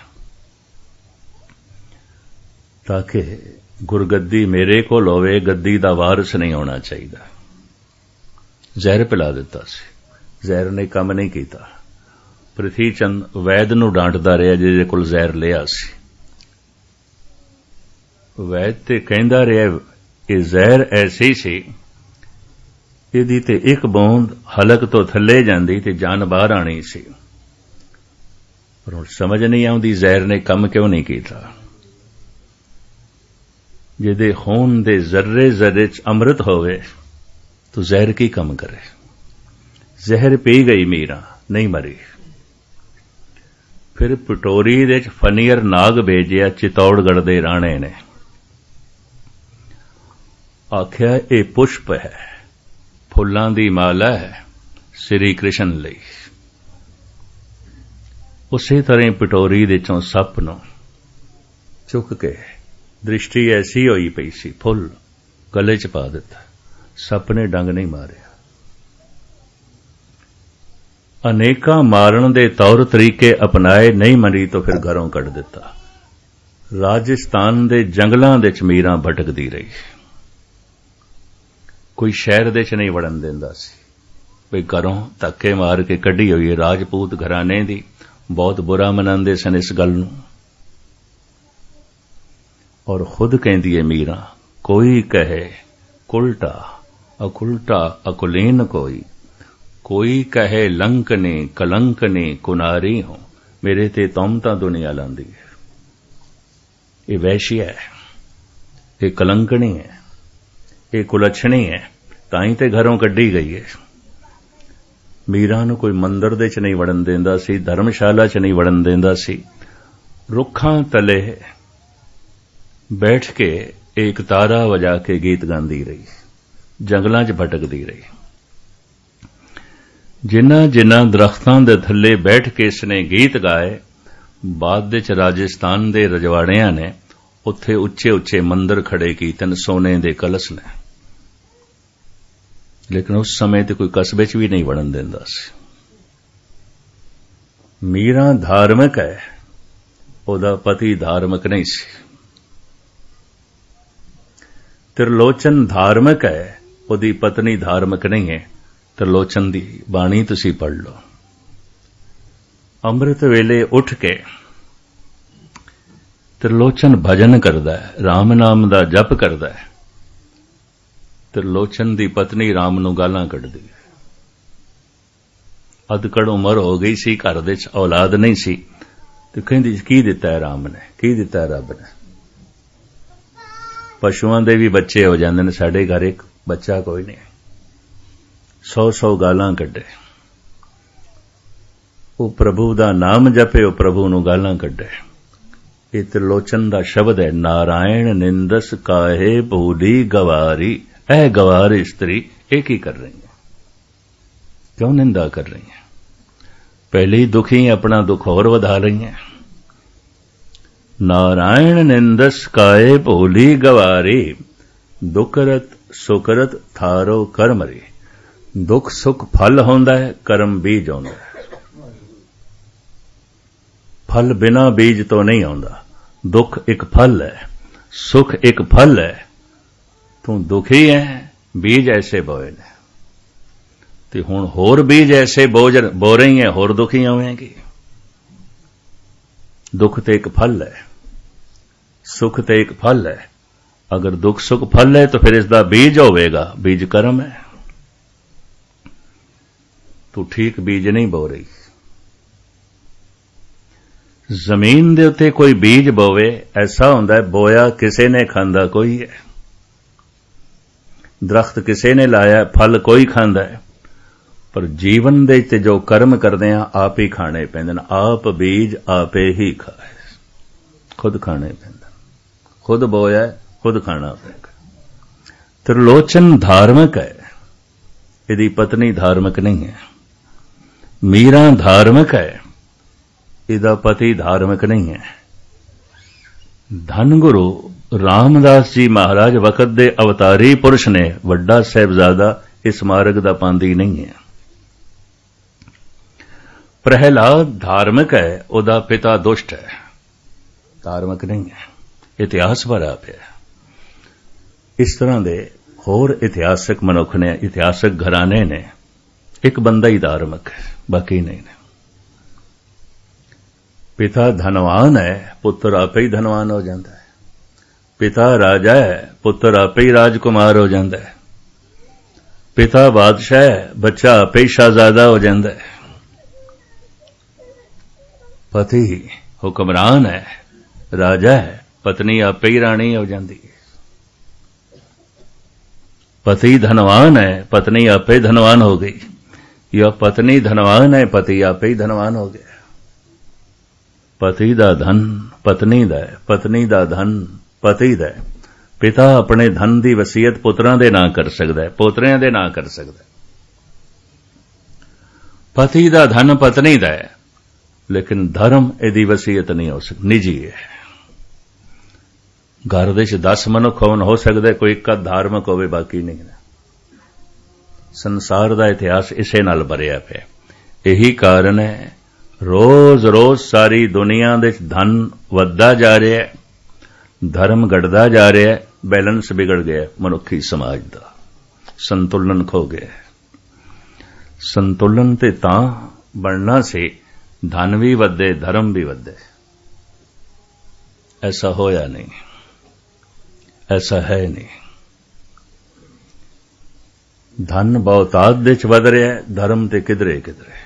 ताकि गुरगद्दी मेरे को होवे, गद्दी दा वारिस नहीं होना चाहिए। जहर पिला दिता सी, जहर ने काम नहीं किया। पृथ्वी चंद वैद नू डांटदा रहा जिहदे कोल जहर लिया सी। वैद ते कहंदा रहा, ये जहर ऐसी सी, इहदी ते एक बूंद हलक तो थले जांदी ते जान बाहर आनी सी। पर समझ नहीं आउंदी जहर ने काम क्यों नहीं किया। जिहदे खून दे जर्रे जर्रे च अमृत होवे तो जहर की कम करे। जहर पी गई मीरा, नहीं मरी। फिर पटोरी दे च फनीयर नाग भेजिया चित्तौड़गढ़ दे राणे ने, आख्या ये पुष्प है, फुल्लां दी माला है, श्री कृष्ण लई। उसी तरह पटोरी दे चों सप नूं चुक के, दृष्टि ऐसी होई पई सी, फुल गले च पा दिता। सप ने डंग नहीं मारिया। अनेका मारण दे तौर तरीके अपनाए, नहीं मरी तो फिर घरों कट दिता। राजस्थान दे जंगलां दे च मीरां भटकदी रही। कोई शहर दे च नहीं वड़न देंदा सी, भई घरों धक्के मार के कड्ढी होई। राजपूत घराने दी बहुत बुरा मनांदे सन इस गल नूं। और खुद कहंदी है मीरा, कोई कहे कुलटा अकुलटा अकुलीन कोई, कोई कहे लंक ने कलंक ने कुनारी हो, मेरे ते तौमता दुनिया लांदी है। ये वैश्या है, ये कलंकनी है, ये कुलच्छनी है, ताई ते घरों कड्ढी गई है। मीरा नूं कोई मंदिर दे च नहीं वड़न देंदा सी, धर्मशाला च नहीं वड़न देंदा सी। रुखां तले बैठ के एक तारा वजा के गीत गांदी रही, जंगलां च भटकदी रही। जिन्ना जिन्ना दरख्तां दे थल्ले बैठ के इसने गीत गाए, बाद विच राजस्थान दे रजवाड़ियां ने उत्थे उच्चे उच्चे मंदिर खड़े कीते, सोने दे कलश ने। लेकिन उस समय ते कोई कस्बे च भी नहीं वड़न देंदा सी। मीरा धार्मिक है, ओदा पति धार्मिक नहीं सी। त्रिलोचन धार्मिक है, ओदी पत्नी धार्मिक नहीं है। त्रिलोचन दी बाणी तुसी पढ़ लो। अमृत वेले उठ के त्रिलोचन भजन करदा है, राम नाम दा जप करदा है। त्रिलोचन दी पत्नी राम नू गालां कड्डदी है। अधकड़ उम्र हो गई सी, घर दे च औलाद नहीं सी, ते कहंदी की दिता है राम ने, की दिता है रब ने। पशुआं दे भी बच्चे हो जांदे ने, साडे घर इक बच्चा कोई नहीं। सौ सौ गालां कड्डे, वो प्रभु दा नाम जपे, वो प्रभु नू गालां कड्डे। ये त्रिलोचन दा शब्द है, नारायण निंदस काहे भूली गवारी। ऐ गवार स्त्री, एक ही कर रही है, क्यों निंदा कर रही है? पहले ही दुखी है, अपना दुख और बढ़ा रही है। नारायण निंदस काहे भूली गवारी, दुखरत सुखरत थारो कर्मरी। दुख सुख फल होंदा है, कर्म बीज होंदा है। फल बिना बीज तो नहीं आंदा। दुख एक फल है, सुख एक फल है। तू दुखी है, बीज ऐसे बोए ने, ते हुण होर बीज ऐसे बोज बो रही है, होर दुखी होवेगी। दुख तो एक फल है, सुख तो एक फल है। अगर दुख सुख फल है तो फिर इसका बीज होवेगा, बीज कर्म है। तू ठीक बीज नहीं बो रही। जमीन दे उत्ते कोई बीज बोवे, ऐसा होंदा है बोया किसे ने, खांदा कोई है। दरख्त किसे ने लाया, फल कोई खांदा है। पर जीवन दे ते जो कर्म करदे आ, आप ही खाने पैंदे न। आप बीज आपे ही खाए, खुद खाने पैंदे, खुद बोया है, खुद खाना पैंदा। त्रिलोचन धार्मिक है, इहदी पत्नी धार्मिक नहीं है। मीरा धार्मिक है, इदा पति धार्मिक नहीं है। धन गुरु रामदास जी महाराज वकत दे अवतारी पुरुष ने, वड्डा साहिबजादा इस मार्ग दा पांदी नहीं है। प्रहलाद धार्मिक है, उदा पिता दुष्ट है, धार्मिक नहीं है। इतिहास भरा पे इस तरह दे होर इतिहासक मनुख ने, इतिहासक घराने ने। एक बंदा ही धार्मिक है, बाकी नहीं ने। पिता धनवान है, पुत्र आपे ही धनवान हो जाता है। पिता राजा है, पुत्र आपे ही राजकुमार हो जाता है। पिता बादशाह है, बच्चा आपे ही शाहजादा हो जाता है। पति हुक्मरान है, राजा है, पत्नी आपे ही रानी हो जाती है। पति धनवान है, पत्नी आपे धनवान हो गई, या पत्नी धनवान है, पति आपे ही धनवान हो गया। पति दा धन पत्नी दा है, पत्नी दा धन पति दा है। पिता अपने धन दी वसीयत पुत्रां दे ना कर सकदा है, पोतरियां दे ना कर सकदा है। पति दा धन पत्नी दा है, लेकिन धर्म एदी वसीयत नहीं हो सकदी, निजी है। घर दे च दस मनुख होवन, हो सकदा कोई इक धार्मिक होवे, बाकी नहीं। संसार दा इतिहास इसे नाल भरिया पिया। यही कारण है रोज रोज सारी दुनिया दे धन वधदा जा रहा है, धर्म घटदा जा रहा है, बैलेंस बिगड़ गया मनुखी समाज दा, संतुलन खो गया। संतुलन ते तां बनना से धन भी वधे, धर्म भी वधे। ऐसा होया नहीं, ऐसा है नहीं। धन बहुतात दे च वध रहा है, धर्म ते किधरे किधरे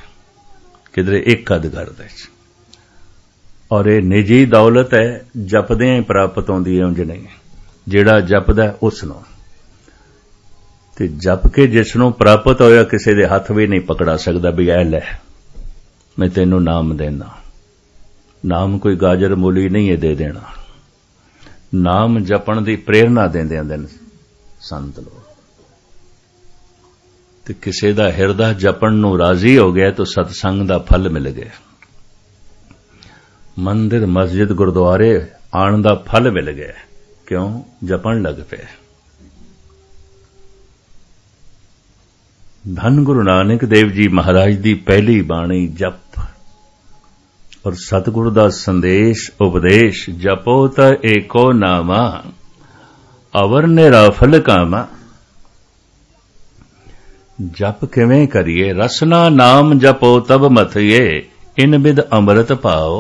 किधरे एक हद कर दे। और ये निजी दौलत है, जपद प्राप्त होती है, उंज नहीं। जिहड़ा जपदा है उसनों ते जप के जिसनों प्राप्त होया, किसी के हथ भी नहीं पकड़ा सकता भी ऐ लै मैं तेनू नाम देना। नाम कोई गाजर मूली नहीं है दे देना। नाम जपण की प्रेरणा देंदे होंदे ने संत लोग। ते किसी का हिरदा जपण नू राजी हो गया तो सत्संग का फल मिल गया, मंदिर मस्जिद गुरुद्वारे आने का फल मिल गया। क्यों? जपण लग पे। धन गुरु नानक देव जी महाराज दी पहली बाणी जप और सतगुरु दा संदेश उपदेश जपो त एको नामा अवर निराफल कामा। जप किवें करिए? रसना नाम जपो तब मथिए इन बिद अमृत पाओ।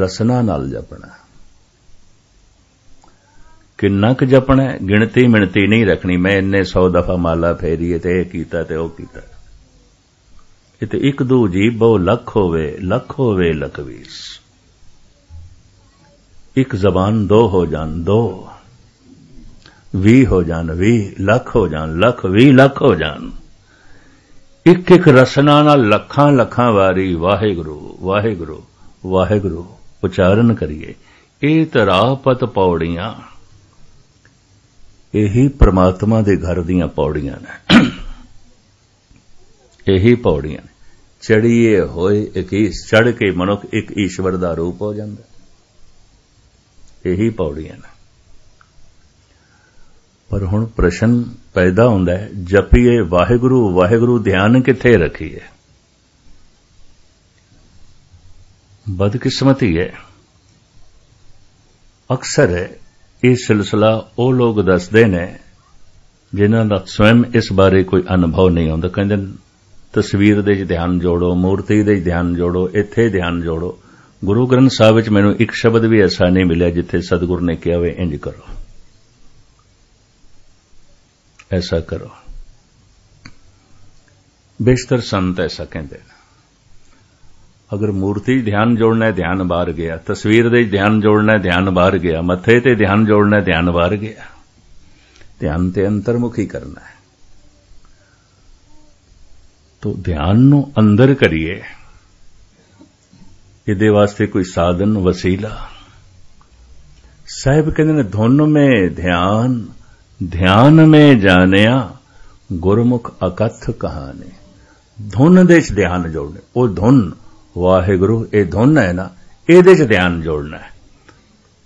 रसना नाल जपना, किन्ना क जपना है, गिणती मिणती नहीं रखनी। मैं इन्ने सौ दफा माला फेरी ते यह कीता ते ओह कीता। इते एक दो जीबो लख होवे लख होवे लखवीस। एक जबान दो हो जान दो, वी हो जान वी, लख हो जान लख, वी लख हो जान। एक एक रसना नाल लखां लखां वारी वाहेगुरु वाहेगुरु वाहेगुरु उचारण करिए। ए तरा पत पौड़ियां, यही परमात्मा दे घर दियां पौड़ियां ने, यही पौड़ियां ने। चढ़िए होए इक्कीस, चढ़ के मनुख एक ईश्वर दा रूप हो जांदा। यही पौड़ियां ने। पर हुण प्रश्न पैदा हुंदा है, जपिए वाहिगुरु वाहिगुरु ध्यान किथे रखिए? बदकिस्मती है, अक्सर है ये सिलसिला वो लोग दसदे ने जिन्हां दा स्वयं इस बारे कोई अनुभव नहीं हुंदा। कहंदे तस्वीर दे ध्यान जोड़ो, मूर्ति दे ध्यान जोड़ो, इत्थे ध्यान जोड़ो। गुरु ग्रंथ साहिब विच मैनूं एक शब्द भी ऐसा नहीं मिलिया जिथे सतगुरु ने कहा वे इंज करो ऐसा करो। बेशतर संत ऐसा कहंदे ने। अगर मूर्ति ध्यान जोड़ना है, ध्यान बाहर गया। तस्वीर दे ध्यान जोड़ना है, ध्यान बाहर गया। मत्थे ते ध्यान जोड़ना है, ध्यान बाहर गया। ध्यान ते अंतर्मुखी करना है। तो ध्यान नु अंदर करिए। इहदे वास्ते कोई साधन वसीला। साहिब कहंदे ने, धुन में ध्यान ध्यान में जानिया गुरमुख अकथ कहानी। धुन दे ध्यान जोड़ने, वो धुन वाहेगुरु ये धुन है ना, एदे च ध्यान जोड़ना है।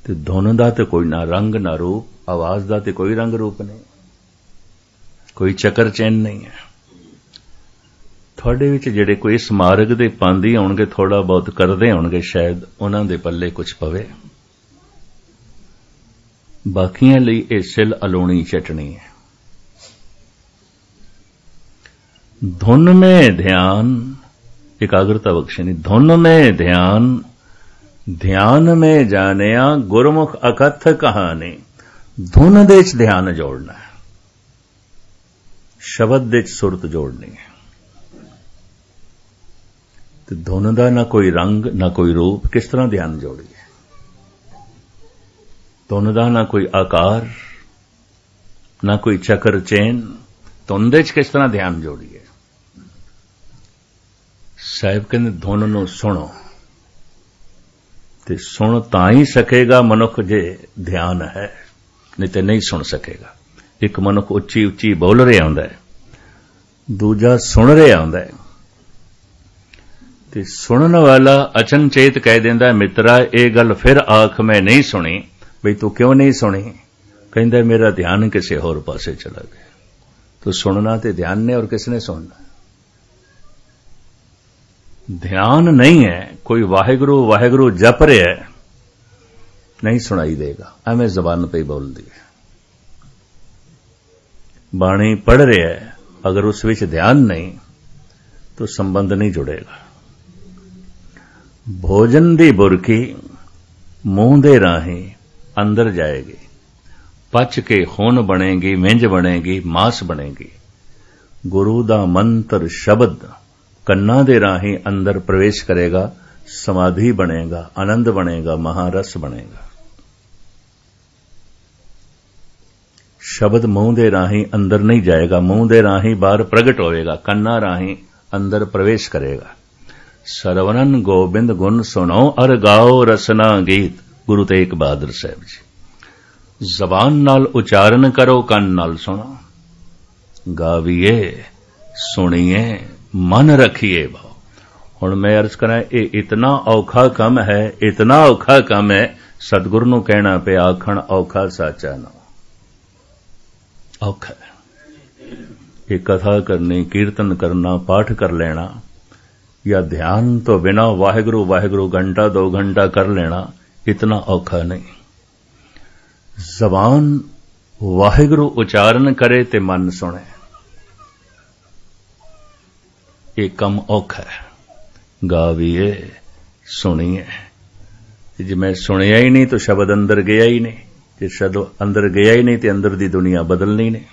ते धुन दा ते कोई ना रंग ना रूप, आवाज दा ते कोई रंग रूप नहीं, कोई चक्कर चैन नहीं है। थोड़े विच जेड़े कोई इस मार्ग दे पांदी होणगे, थोड़ा बहुत करदे होणगे, शायद उन्हां दे पल्ले कुछ पवे। बाकियां लई ए सिल अलूणी चटनी है। धुन में ध्यान एकाग्रता बख्शनी। धुन में ध्यान ध्यान में जानिया गुरमुख अकथ कहानी। धुन दे च ध्यान जोड़ना है, शब्द दे च सुरत जोड़नी है। तो धुन दा ना कोई रंग ना कोई रूप, किस तरह ध्यान जोड़िए? धुन दा ना कोई आकार ना कोई चक्कर चैन, धुन दे च किस तरह ध्यान जोड़िए? साहिब कहंदे धुन नूं सुनो, ते सुन ताई सकेगा मनुख जे ध्यान है, नहीं ते नहीं सुन सकेगा। एक मनुख उच्ची उच्ची बोल रहा हुंदा है, दूजा सुन रहा हुंदा है। ते सुनन वाला अचनचेत कह देंदा, मित्रा ये गल फिर आख मैं नहीं सुनी। बई तू क्यों नहीं सुनी? कहंदा मेरा ध्यान किसी होर पासे चला गया। तो सुनना ते ध्यान ने, और किसने सुनना? ध्यान नहीं है, कोई वाहेगुरु वाहेगुरु जप रहा है, नहीं सुनाई देगा, एवं जबान पे बोल दी है। बाणी पढ़ रहा है, अगर उस विच ध्यान नहीं तो संबंध नहीं जुड़ेगा। भोजन दी बुरकी मुंह दे राही अंदर जाएगी, पच के खून बनेगी, मिंज बनेगी, मांस बनेगी। गुरु दा मंत्र शब्द कन्ना दे राही अंदर प्रवेश करेगा, समाधि बनेगा, आनंद बनेगा, महारस बनेगा। शब्द मुंह दे राही अंदर नहीं जाएगा, मुंह दे राही बाहर प्रगट होएगा, कन्ना राही अंदर प्रवेश करेगा। सरवरन गोबिंद गुण सुनो अर गाओ रसना गीत। गुरु तेग बहादुर साहब जी। जबान नाल उचारण करो, कान नाल सुनो। गाविए सुनिए मन रखिए भाव। हुण मैं अर्ज करा, ये इतना औखा कम है, इतना औखा कम है, सतगुरु नू कहना पे आखण औखा साचा ना। औखा है, कि कथा करनी, कीर्तन करना, पाठ कर लेना या ध्यान तो बिना वाहेगुरु वाहेगुरु घंटा दो घंटा कर लेना इतना औखा नहीं। जबान वाहेगुरु उच्चारण करे ते मन सुने, ये कम औखा है। गाविए सुनिए, जे मैं सुनिया ही नहीं तो शब्द अंदर गया ही नहीं, जे शब्द अंदर गया ही नहीं तो अंदर दी दुनिया बदलनी नहीं।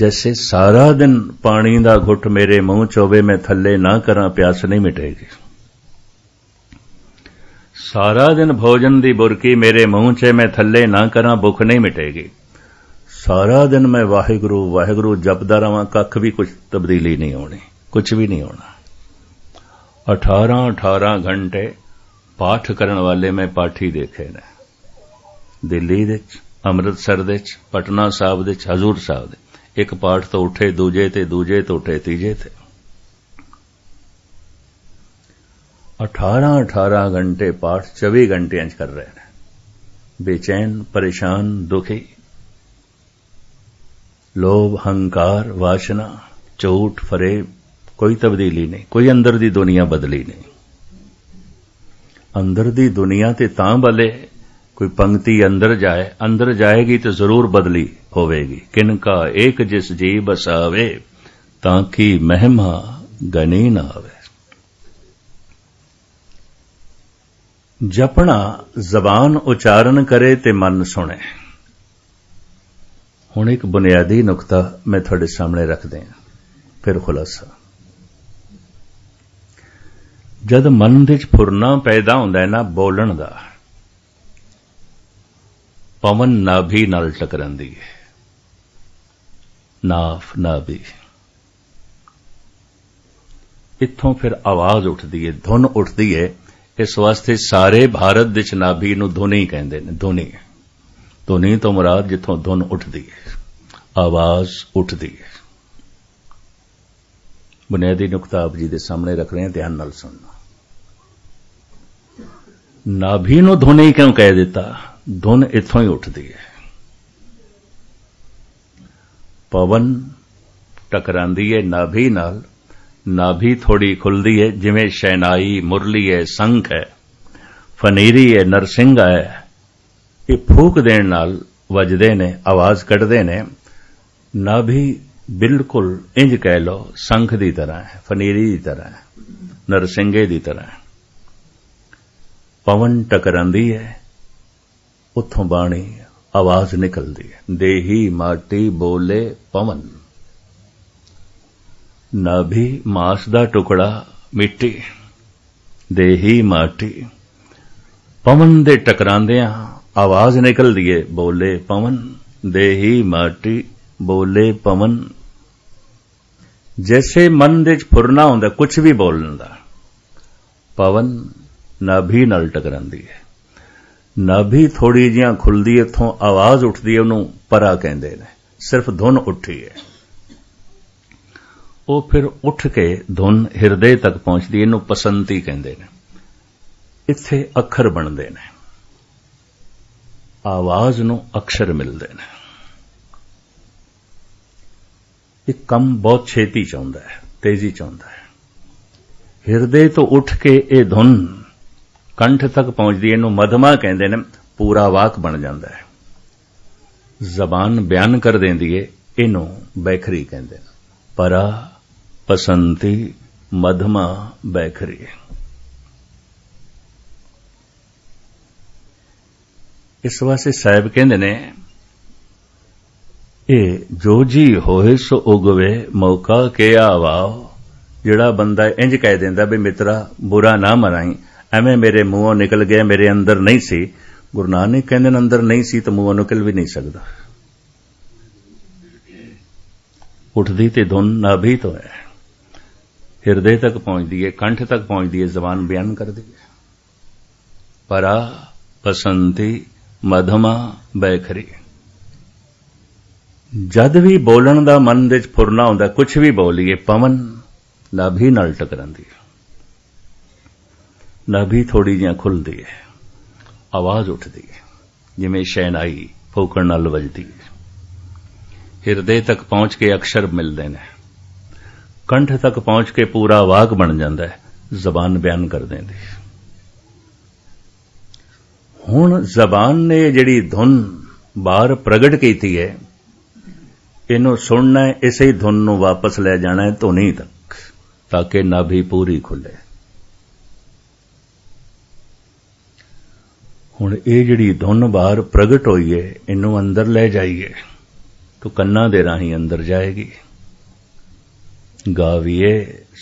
जैसे सारा दिन पानी दा घुट मेरे मुंह चोवे मैं थल्ले ना करा प्यास नहीं मिटेगी, सारा दिन भोजन दी बुरकी मेरे मुंह चे मैं थल्ले ना करा भुख नहीं मिटेगी, सारा दिन मैं वाहिगुरु वाहिगुरु जपदा रहा कख भी कुछ तब्दीली नहीं होनी, कुछ भी नहीं होना। अठारह अठारह घंटे पाठ करने वाले मैं पाठी देखे ने, दिल्ली दे अमृतसर दे पटना साहब दे हजूर साहब दे। एक पाठ तो उठे दूजे थे, दूजे तो उठे तीजे थे। अठारह अठारह घंटे पाठ चौबीस घंटे कर रहे हैं, बेचैन परेशान दुखी। लोभ अहंकार वासना चोट फरेब, कोई तब्दीली नहीं, कोई अंदर दी दुनिया बदली नहीं। अंदर दी दुनिया ते तां भले कोई पंक्ति अंदर जाए, अंदर जाएगी तो जरूर बदली होवेगी। किनका एक जिस जी बसावे ताकि महिमा गनी ना आवे। जपना जबान उच्चारण करे ते मन सुने। हुण एक बुनियादी नुकता मैं थोड़े सामने रख दें, फिर खुलासा। जद मन विच फुरना पैदा हुंदा है ना बोलन दा, पवन नाभी नाल टकरांदी है, नाफ नाभी, इत्थों फिर आवाज उठती है, धुन उठती है। इस वास्ते सारे भारत विच नाभी नूं धुनी कहंदे ने। धुनी धुनी तो मुराद जिथों धुन उठती है, आवाज उठती है। बुनियादी नुकता आप जी दे सामने रख रहे हैं, ध्यान नाल सुनना। नाभी नूं धुनी क्यों कह दिता? धुन इत्थों ही उठती है, पवन टकरांदी है नाभी नाल, नाभी थोड़ी खुलती है। जिमें शहनाई मुरली है, संख है, फनीरी है, नरसिंघा है, ये फूक देण नाल वजदे ने, आवाज कढ़दे ने। नाभी बिल्कुल इंज कह लो संख की तरह है, फनीरी की तरह है, नरसिंघे की तरह है। पवन टकरांदी है, उत्थों बाणी आवाज निकलती है। देही माटी बोले पवन, नाभी मांस दा टुकड़ा मिट्टी, देही माटी। पवन दे टकरांदियां आवाज निकलती है, बोले पवन, देही माटी बोले पवन। जैसे मन दे फुरना हुंदा कुछ भी बोलन दा, पवन नाभी नाल टकरांदी है, नाभी थोड़ी जिया खुलदी है, इत्थों आवाज उठती है, उन्होंने परा कहते हैं। सिर्फ धुन उठी है, वो फिर उठ के धुन हिरदे तक पहुंचती है, इन्होंने पसंती कहते हैं। इत्थे अखर बनते हैं, आवाज नूं अक्षर मिलते हैं। ये कम बहुत छेती चाहता है, तेजी चाहता है। हिरदे तो उठ के ये धुन कंठ तक पहुंचती है, इनू मधमा कहते हैं, पूरा वाक बन जाता है। जबान बयान कर देंदी है, इनू बैखरी कहते हैं, परा पसंती मधमा बैखरी। इस वास्ते साहिब कहते ने, ए जो जी होए सो उगवे मौका के आवाओ। जिहड़ा बंदा इंज कह देंदा भी मित्रा बुरा ना मनाई, ਐਵੇਂ मेरे मुंहों निकल गया, मेरे अंदर नहीं सी। गुरु नानक कहते हैं अंदर नहीं सी तो मुंहों निकल भी नहीं सकता। उठती तो धुन नाभी तो है, हिरदे तक पहुंचती है, कंठ तक पहुंचती है, जबान बयान करती है। परा पसंती मधमा बैखरी। जद भी बोलन का मन दे फुरना हुंदा कुछ भी बोलीए, पवन नाभी नाल टकरांदी है, नाभी थोड़ी जिया खुलती है, आवाज उठती है। जिमें शहनाई ठोकर नाल वजदी। हृदय तक पहुंच के अक्षर मिलते हैं, कंठ तक पहुंच के पूरा वाक बन जाता है, जबान बयान कर देती। हुण जबान ने जिहड़ी धुन बाहर प्रगट की है, इनू सुनना है, इसे धुन नू वापस ले जाना है धुनी तक, ताकि नाभि पूरी खुले। हुण ये जिहड़ी धुन बाहर प्रगट हुई है, इनू अंदर ले जाइए तो कन्ना दे राही अंदर जाएगी। गाविए,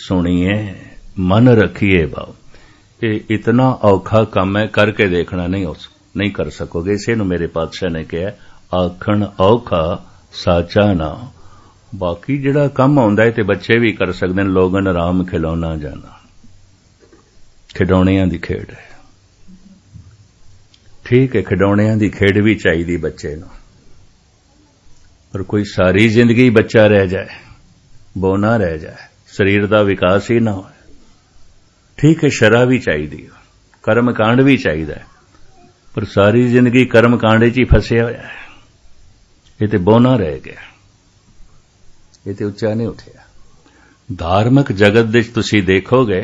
सुनिए, मन रखिए भाव। ये इतना औखा काम है, करके देखना नहीं हो नहीं कर सकोगे। इसे नू मेरे पातशाह ने कहा, आखण औखा साचा ना। बाकी जिहड़ा काम आउंदा है ते बच्चे भी कर सकते हैं। लोगन राम खिलौना जाना, खिडौणियां दी खेड है। ठीक है, खिडौणियां दी खेड भी चाहिदी बच्चे नू, पर कोई सारी जिंदगी बच्चा रह जाए, बोना रह जाए, शरीर का विकास ही ना हो। ठीक है, शरा भी चाहिदी, कर्म कांड भी चाहिदा है, पर सारी जिंदगी कर्म कांड च ही फसिया होया है। ये तो बोना रह गया, ये तो उच्चा नहीं उठिया। धार्मिक जगत दे तुसी देखोगे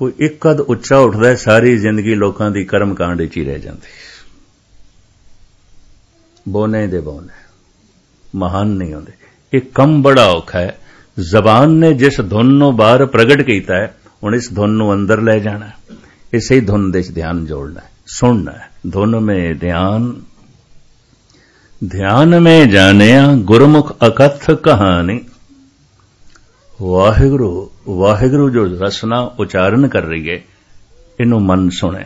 कोई एक कद उच्चा उठता है, सारी जिंदगी लोगों की कर्म कांड च ही रह जाती, बोने दे बोने, महान नहीं होंगे। ये कम बड़ा औखा है। जबान ने जिस धुन नू बाहर प्रगट किया है, हुण इस धुन नू अंदर ले जाना है, इसे ही धुन दे ध्यान जोड़ना है, सुनना है। धुन में ध्यान, ध्यान में जानिया गुरमुख अकथ कहानी। वाहिगुरु वाहिगुरु जो रसना उच्चारण कर रही है, इनू मन सुने।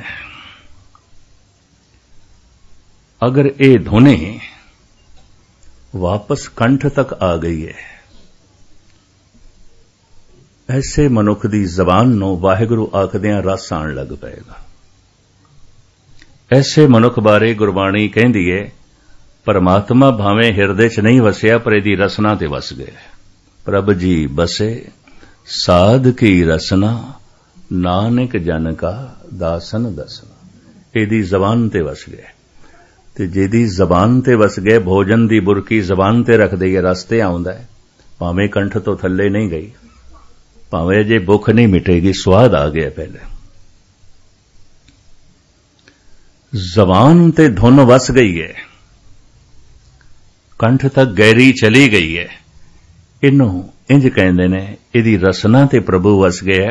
अगर ये धुने वापस कंठ तक आ गई है, ऐसे मनुख की जबान नू वाहिगुरु आखदियां रस आण लग पेगा। ऐसे मनुख बारे गुरबाणी कहती है, परमात्मा भावें हिरदे च नहीं वसया, पर इहदी रसना ते वस गए। प्रभ जी बसे साध की रसना, नानक जन का दासन दसना। इहदी जबान ते वस गए, ते जिहदी जबान ते वस गए, भोजन की बुरकी जबान ते रख दईए, रस ते आउंदा है। भावें कंठ तो थले नहीं गई, भावें अजे भुख नहीं मिटेगी, स्वाद आ गया पहले। जबान ते धुन वस गई है, कंठ तक गहरी चली गई है। इनू इंज कहते ने, इहदी रसना ते प्रभु वस गया।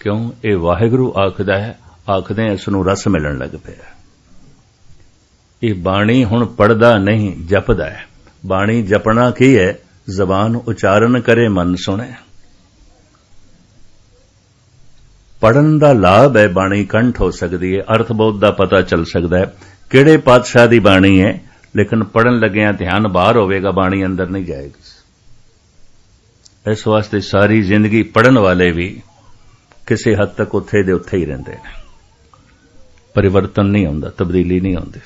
क्यों? ये वाहिगुरु आखदा है, आखदे इस नू रस मिलण लग पिया। ये बाणी हुण पढ़दा नहीं, जपदा है। बाणी जपना की है? जबान उच्चारण करे, मन सुने। पढ़न का लाभ है, बाणी कंठ हो सकती है, अर्थबोध का पता चल सकता है, किहड़े पातशाह की बाणी है। लेकिन पढ़न लग्या ध्यान बाहर होगा, बाणी अंदर नहीं जाएगी। इस वास्ते सारी जिंदगी पढ़न वाले भी किसी हद तक उत्थे दे उत्थे ही रहिंदे ने, परिवर्तन नहीं आउंदा, तब्दीली नहीं आउंदी।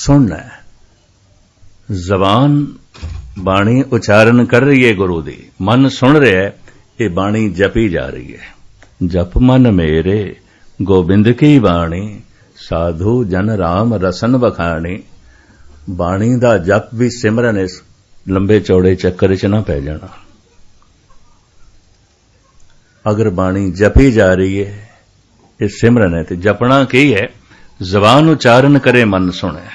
सुनना है, जबान बाणी उच्चारण कर रही है गुरु दी, मन सुन रहा है, ये बाणी जपी जा रही है। जप मन मेरे गोबिंद की बाणी, साधु जन राम रसन बखाणी। बाणी दा जप भी सिमरन, इस लंबे चौड़े चक्कर च ना पै जाना। अगर बाणी जपी जा रही है, ये सिमरन है। तो जपना की है? जबान उच्चारण करे, मन सुने।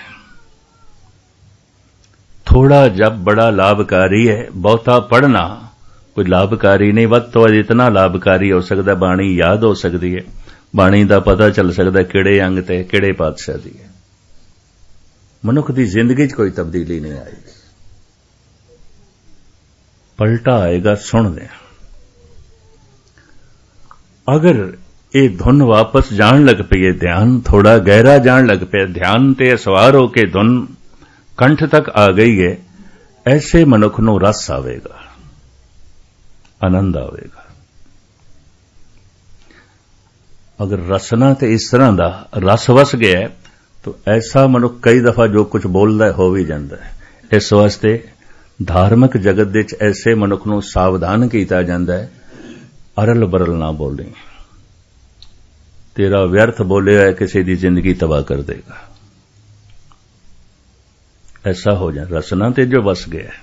थोड़ा जप बड़ा लाभकारी है, बहुता पढ़ना कोई लाभकारी नहीं। वध तो इतना लाभकारी हो सकता, बाणी याद हो सकती है, बाणी का पता चल सकता किहड़े अंग ते किहड़े पातशाह दी है। मनुख की जिंदगी च कोई तब्दीली नहीं आएगी, पलटा आएगा सुनदे। अगर ये धुन वापस जान लग पई, ध्यान थोड़ा गहरा जान लग पे, ध्यान ते सवार होके धुन कंठ तक आ गई है, ऐसे मनुख नू रस आवेगा, आनंद आवेगा। अगर रसना तो इस तरह का रस वस गया है, तो ऐसा मनुख कई दफा जो कुछ बोलता है हो भी जाता है। इस वास्ते धार्मिक जगत दे च ऐसे मनुख नू सावधान किया जाता है, अरल बरल ना बोली। तेरा व्यर्थ बोले है किसी की जिंदगी तबाह कर देगा। ऐसा हो जाए। रसना ते जो बस गया है,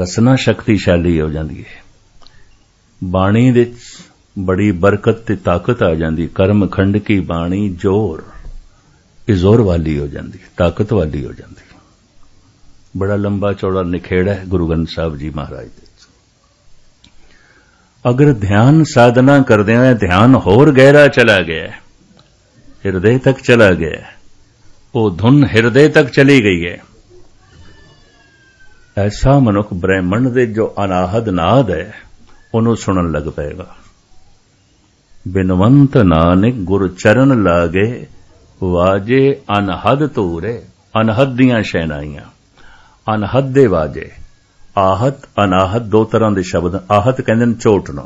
रसना शक्तिशाली हो जाती है, बाणी दे बड़ी बरकत ते ताकत आ जाती। कर्म खंड की बाणी जोर जोर वाली हो जाती, ताकत वाली हो जाती। बड़ा लंबा चौड़ा निखेड़ा है गुरु ग्रंथ साहब जी महाराज दे। अगर ध्यान साधना करते हैं, ध्यान होर गहरा चला गया, हृदय तक चला गया, वो धुन हृदय तक चली गई है। ऐसा मनुख ब्राह्मण दे जो अनाहद नाद है उन्होंने सुनन लग पाएगा। बिनवंत नानक गुरु चरण लागे वाजे अनहद तूरे। अनहद दियां शहनाइयां, अनहद दे वाजे। आहत अनाहत दो तरह के शब्द। आहत कहते चोट न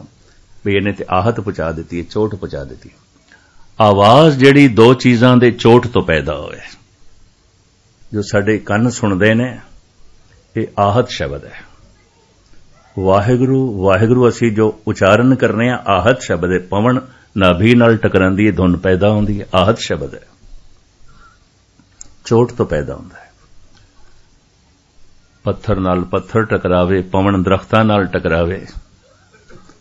भी इन्हें तो आहत पहुंचा देती है, चोट पहुंचा देती है। आवाज जिहड़ी दो चीज़ां दे चोट तो पैदा होए, जो साडे कन सुनदे ने, ये आहत शब्द है। वाहिगुरु वाहिगुरु असी जो उचारण करने हैं आहत शब्द है। पवन नाभी नाल टकरांदी है, धुन पैदा होंदी है, आहत शब्द है। चोट तो पैदा होंदा है। पत्थर नाल पत्थर टकरावे, पवन दरख्तां नाल टकरावे,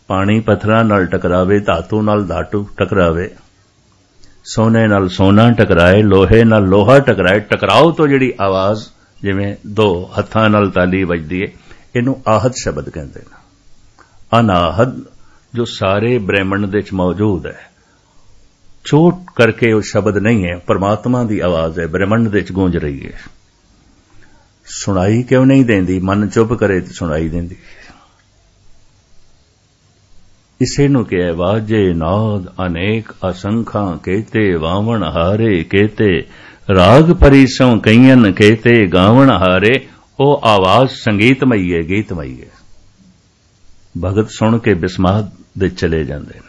पानी पत्थरां नाल टकरावे, धातु नाल धातु टकरावे, सोने नाल सोना टकराए, लोहे नाल लोहा टकराए। टकराव तो जिहड़ी आवाज जिवें दो हत्थां नाल ताली वजदी है, इहनूं आहत शब्द कहंदे ने। अनाहद जो सारे ब्रह्मंड दे विच मौजूद है, चोट करके वो शब्द नहीं है, परमात्मा की आवाज है, ब्रह्मंड दे विच गूंज रही है। सुनाई क्यों नहीं देंदी? मन चुप करे तो सुनाई देंदी। इसे नु कहे वाजे नाद अनेक असंखा केते, वावण हारे केते राग परिसों कईयन केते, गावण हारे। ओ आवाज संगीतमई है, गीतमई है। भगत सुन के बिस्माद दे चले जाते हैं।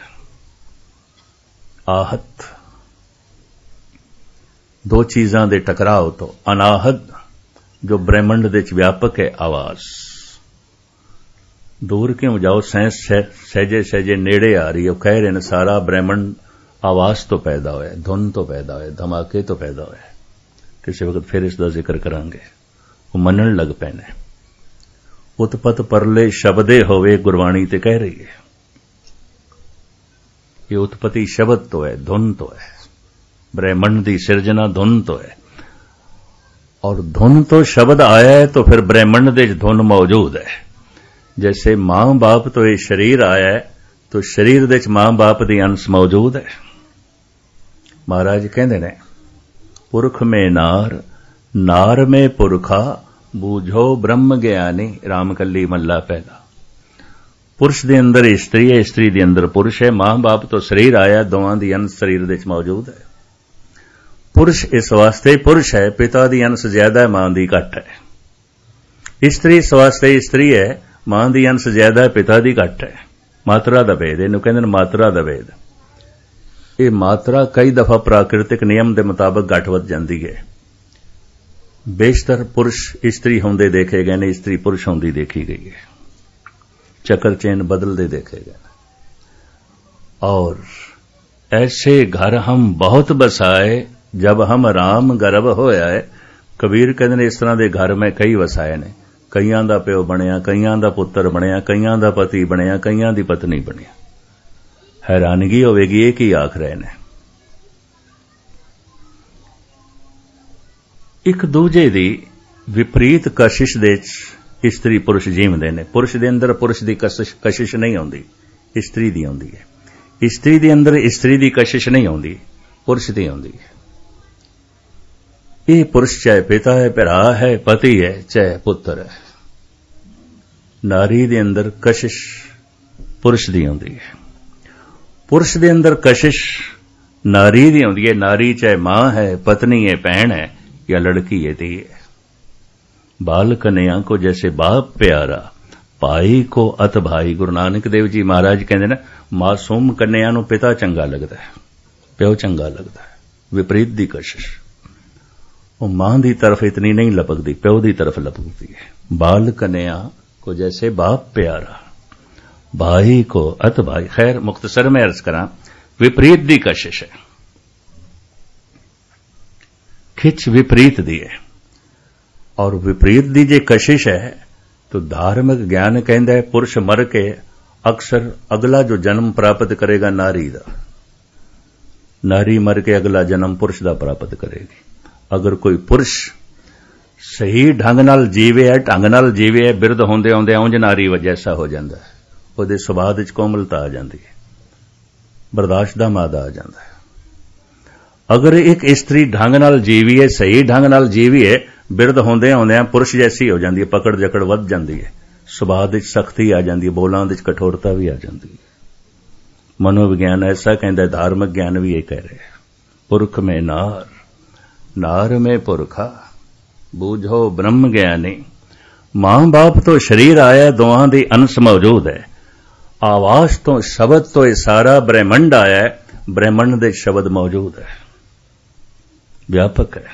आहत दो चीज़ां दे टकराव तो। अनाहत जो ब्रह्मंड दे विच व्यापक है आवाज। दूर क्यों जाओ, सैंस सहजे सहजे नेड़े आ रही है। कह रहे हैं सारा ब्रह्मंड आवाज तो पैदा होया, धुन तो पैदा होया, धमाके तो पैदा होया। किसी वक्त फिर इसका जिक्र करांगे। वो मनन लग पैने। उत्पत परले शब्दे होवे, गुरबाणी ते कह रही है। ये उत्पत्ति शब्द तो है, धुन तो है। ब्रह्मंड की सिरजना धुन तो है, और धुन तो शब्द आया है तो फिर ब्रह्मंड दे धुन मौजूद है। जैसे मां बाप तो ये शरीर आया है तो शरीर दे मां बाप दी अंश मौजूद है। महाराज कहते हैं पुरख में नार, नार में पुरखा, बूझो ब्रह्म ज्ञानी। रामकली मल्ला पहला। पुरुष दे अंदर स्त्री है, स्त्री दे अंदर पुरुष है। मां बाप तो शरीर आया, दोवां दी अंश शरीर दे मौजूद है। पुरुष इस वास्ते पुरुष है, पिता दी अंश ज्यादा है, मां दी घट है। स्त्री इस वास्ते स्त्री है, मां दी अंश ज्यादा है, पिता दी घट है। मात्रा दा भेद, इहनूं कहंदे ने मात्रा दा भेद। ये मात्रा कई दफा प्राकृतिक नियम के मुताबिक घट वध जाती है। बेशतर पुरुष स्त्री होंदे देखे गए ने, स्त्री पुरुष होंदी देखी गई है। चक्कर चेन बदलते देखे गए। और ऐसे घर हम बहुत बसाए, जब हम राम गर्भ होया है। कबीर कहते ने इस तरह के घर में कई वसाए ने। कईयां दा प्यो बनया, कईयां दा पुत्र बनया, कईयां दा पति बनया, कईयां दी पत्नी बनया। हैरानगी होगी ये की आख रहे ने। एक दूजे की विपरीत कशिश दे स्त्री पुरुष जीवते हैं। पुरुष के अंदर पुरुष की कशिश कशिश नहीं आती, स्त्री की आती है। स्त्री के अंदर स्त्री की कशिश नहीं आती, पुरुष की आती है। ये पुरुष चाहे पिता है, भरा है, पति है, चाहे पुत्र है। नारी के अंदर कशिश पुरुष की आती है, पुरुष के अंदर कशिश नारी की आती है। नारी चाहे मां है, पत्नी है, भैन है, या लड़की है, धी है। बाल कन्या को जैसे बाप प्यारा, भाई को अत भाई। गुरु नानक देव जी महाराज कहते ना, मासूम कन्या को पिता चंगा लगता है, प्यो चंगा लगता है। विपरीत की कशिश वो मां की तरफ इतनी नहीं लपकती, प्यो की तरफ लपकती है। बाल कन्या को जैसे बाप प्यारा, भाई को अत भाई। खैर मुख्तसर में अर्ज करा, विपरीत की कशिश है। खिंच विपरीत दिए, और विपरीत दी जे कशिश है तो धार्मिक ज्ञान कहता है पुरुष मर के अक्सर अगला जो जन्म प्राप्त करेगा नारी दा, नारी मर के अगला जन्म पुरुष दा प्राप्त करेगी। अगर कोई पुरुष सही ढंग नाल जीवे है, ढंग नाल जीवे है, बिरद होंदे होंदे उंज नारी जैसा हो जाता है, उहदे सुभाव विच कोमलता आ जाती है, बर्दाश्त दा मादा आ जाता है। अगर एक स्त्री ढंग नाल जीवी है, सही ढंग नाल जीवी है, बिरद होंदे होंदे पुरुष जैसी हो जाती है, पकड़ जकड़ वध जाती है, सुभाव विच सख्ती आ जाती है, बोलां विच कठोरता भी आ जाती है। मनोविज्ञान ऐसा कहता, धार्मिक ज्ञान भी ये कह रहे हैं, पुरख में नार, नार में पुरखा, बूझो ब्रह्म ज्ञानी। मां बाप तो शरीर आया, दोहां दी अंश मौजूद है, आवाज तो शब्द तो ये सारा ब्रह्मंड आया है, ब्रह्मंड दे शब्द मौजूद है, व्यापक है।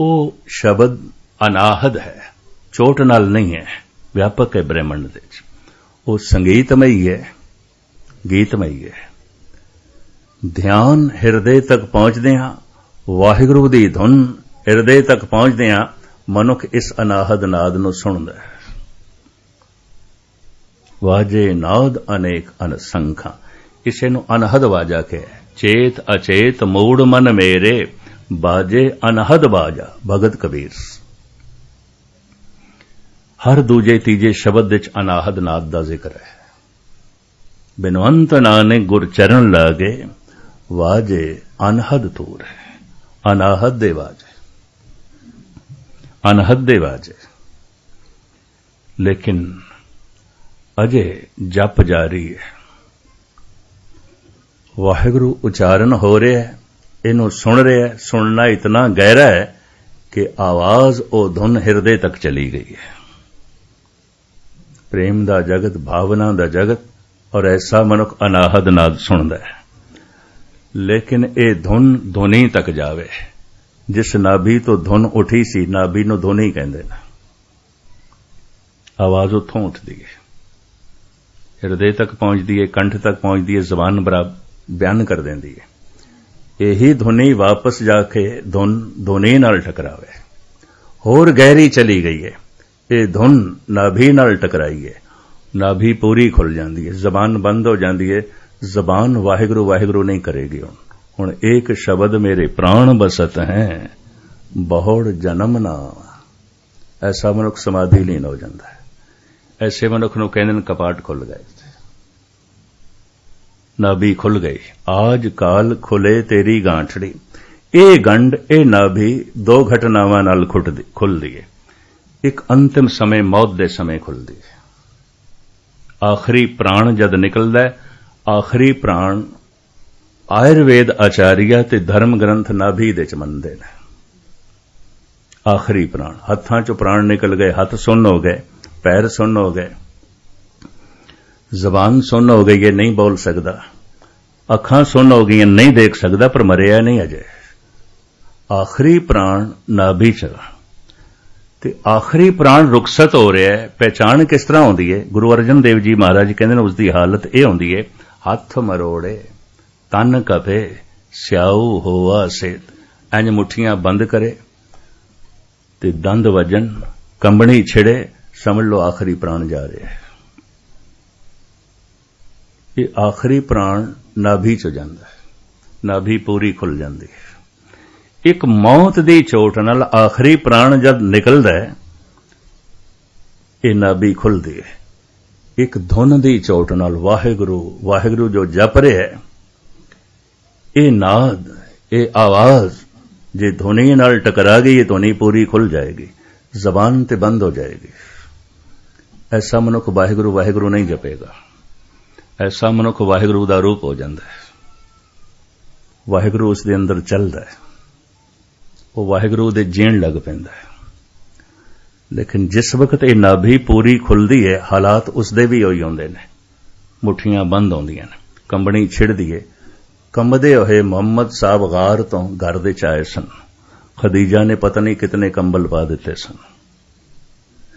वो शब्द अनाहद है, चोट नाल नहीं है, व्यापक है ब्रह्मंड दे। वो संगीतमयी है, गीतमयी है। ध्यान हिरदे तक पहुंचते हैं, वाहिगुरु की धुन हिरदे तक पहुंचते हैं, मनुख इस अनाहद नाद नूं सुनदा है। वाजे नाद अनेक अनसंख्या, इसे नूं अनहद वाजा के। चेत अचेत मूड मन मेरे, बाजे अनहद बाजा, भगत कबीर। हर दूजे तीजे शब्द विच अनाहद नाद दा जिक्र है। बिनवंत नानक गुर चरण लागे, वाजे अनहद तूर है, अनाहद दे वाजे, अनहद दे वाजे। लेकिन अजे जप जारी है, वाहिगुरु उच्चारण हो रहा है, इनू सुन रहा है। सुनना इतना गहरा है कि आवाज ओ धुन हृदय तक चली गई है। प्रेम दा जगत, भावना दा जगत, और ऐसा मनुख अनाहद नाद सुनता है। लेकिन ये धुन धुनी तक जावे, जिस नाभी तो धुन उठी सी, नाभी नू धुनी कहंदे ने, आवाज उत्थों उठती है, हृदय तक पहुंचती है, कंठ तक पहुंचती है, जबान बराबर बयान कर देती है। यही धुनी वापस जाके धुन धुनी नाल टकरावे, होर गहरी चली गई है। ये धुन नाभी नाल टकराई है, नाभी पूरी खुल जाती है, जबान बंद हो जाती है, जबान वाहिगुरु वाहिगुरु नहीं करेगी। हुण हुण एक शब्द मेरे प्राण बसत हैं, बहुड़ जन्म ना। ऐसा मनुख समाधि लीन हो जाता है। ऐसे मनुख नूं कहंदे ने कपाट खुल गए, नाभी खुल गई। आज काल खुले तेरी गांठड़ी, ए गंढ ए नाभी दो घटनावां नाल खुलदी है। एक अंतिम समय, मौत दे समय खुलदी है। आखिरी प्राण जद निकलदा है, आखिरी प्राण आयुर्वेद आचार्य ते धर्म ग्रंथ नाभी दे च मनदे ने। आखिरी प्राण, हत्थां चों प्राण निकल गए, हत्थ सुन्न हो गए, पैर सुन्न हो गए, जबान सुन्न हो गई है, नहीं बोल सकता, अखां सुन्न हो गई है, नहीं देख सकता, पर मरिया नहीं अजे। आखिरी प्राण नाभि चला ते आखिरी प्राण रुखसत हो रहा है। पहचान किस तरह होती है? गुरु अर्जन देव जी महाराज कहते हैं उसकी हालत यह होती है, हथ मरोड़े तन कपे स्याऊ होवा सेत, इंज मुठियां बंद करे ते दंद वजन, कंबणी छिड़े, समझ लो आखिरी प्राण जा रहे है। ये आखिरी प्राण नाभी चो जाता है, नाभी पूरी खुल जाती है। एक मौत की चोट नाल आखिरी प्राण जब निकलता है, ये नाभी खुलती है। एक धुन की चोट नाल वाहिगुरु वाहिगुरु जो जप रहे है, ये नाद, ये आवाज जे धुनी नाल टकरा गई, ये धुनी पूरी खुल जाएगी, जबान ते बंद हो जाएगी। ऐसा मनुख वाहिगुरु वाहिगुरु नहीं जपेगा। ऐसा मनुख वाहिगुरु का रूप हो जाता है, वाहिगुरु उसके अंदर चलता है, वो वाहिगुरु दे जीण लग पैंदा है। लेकिन जिस वक्त यह नाभी पूरी खुलती है, हालात उसके भी उही आउंदे ने, मुठियां बंद आउंदियां ने, कंबणी छिड़दी है। कंबदे होए मुहम्मद साहब गार तो घर दे च आए सन। खदीजा ने पता नहीं कितने कंबल पा दिते सन,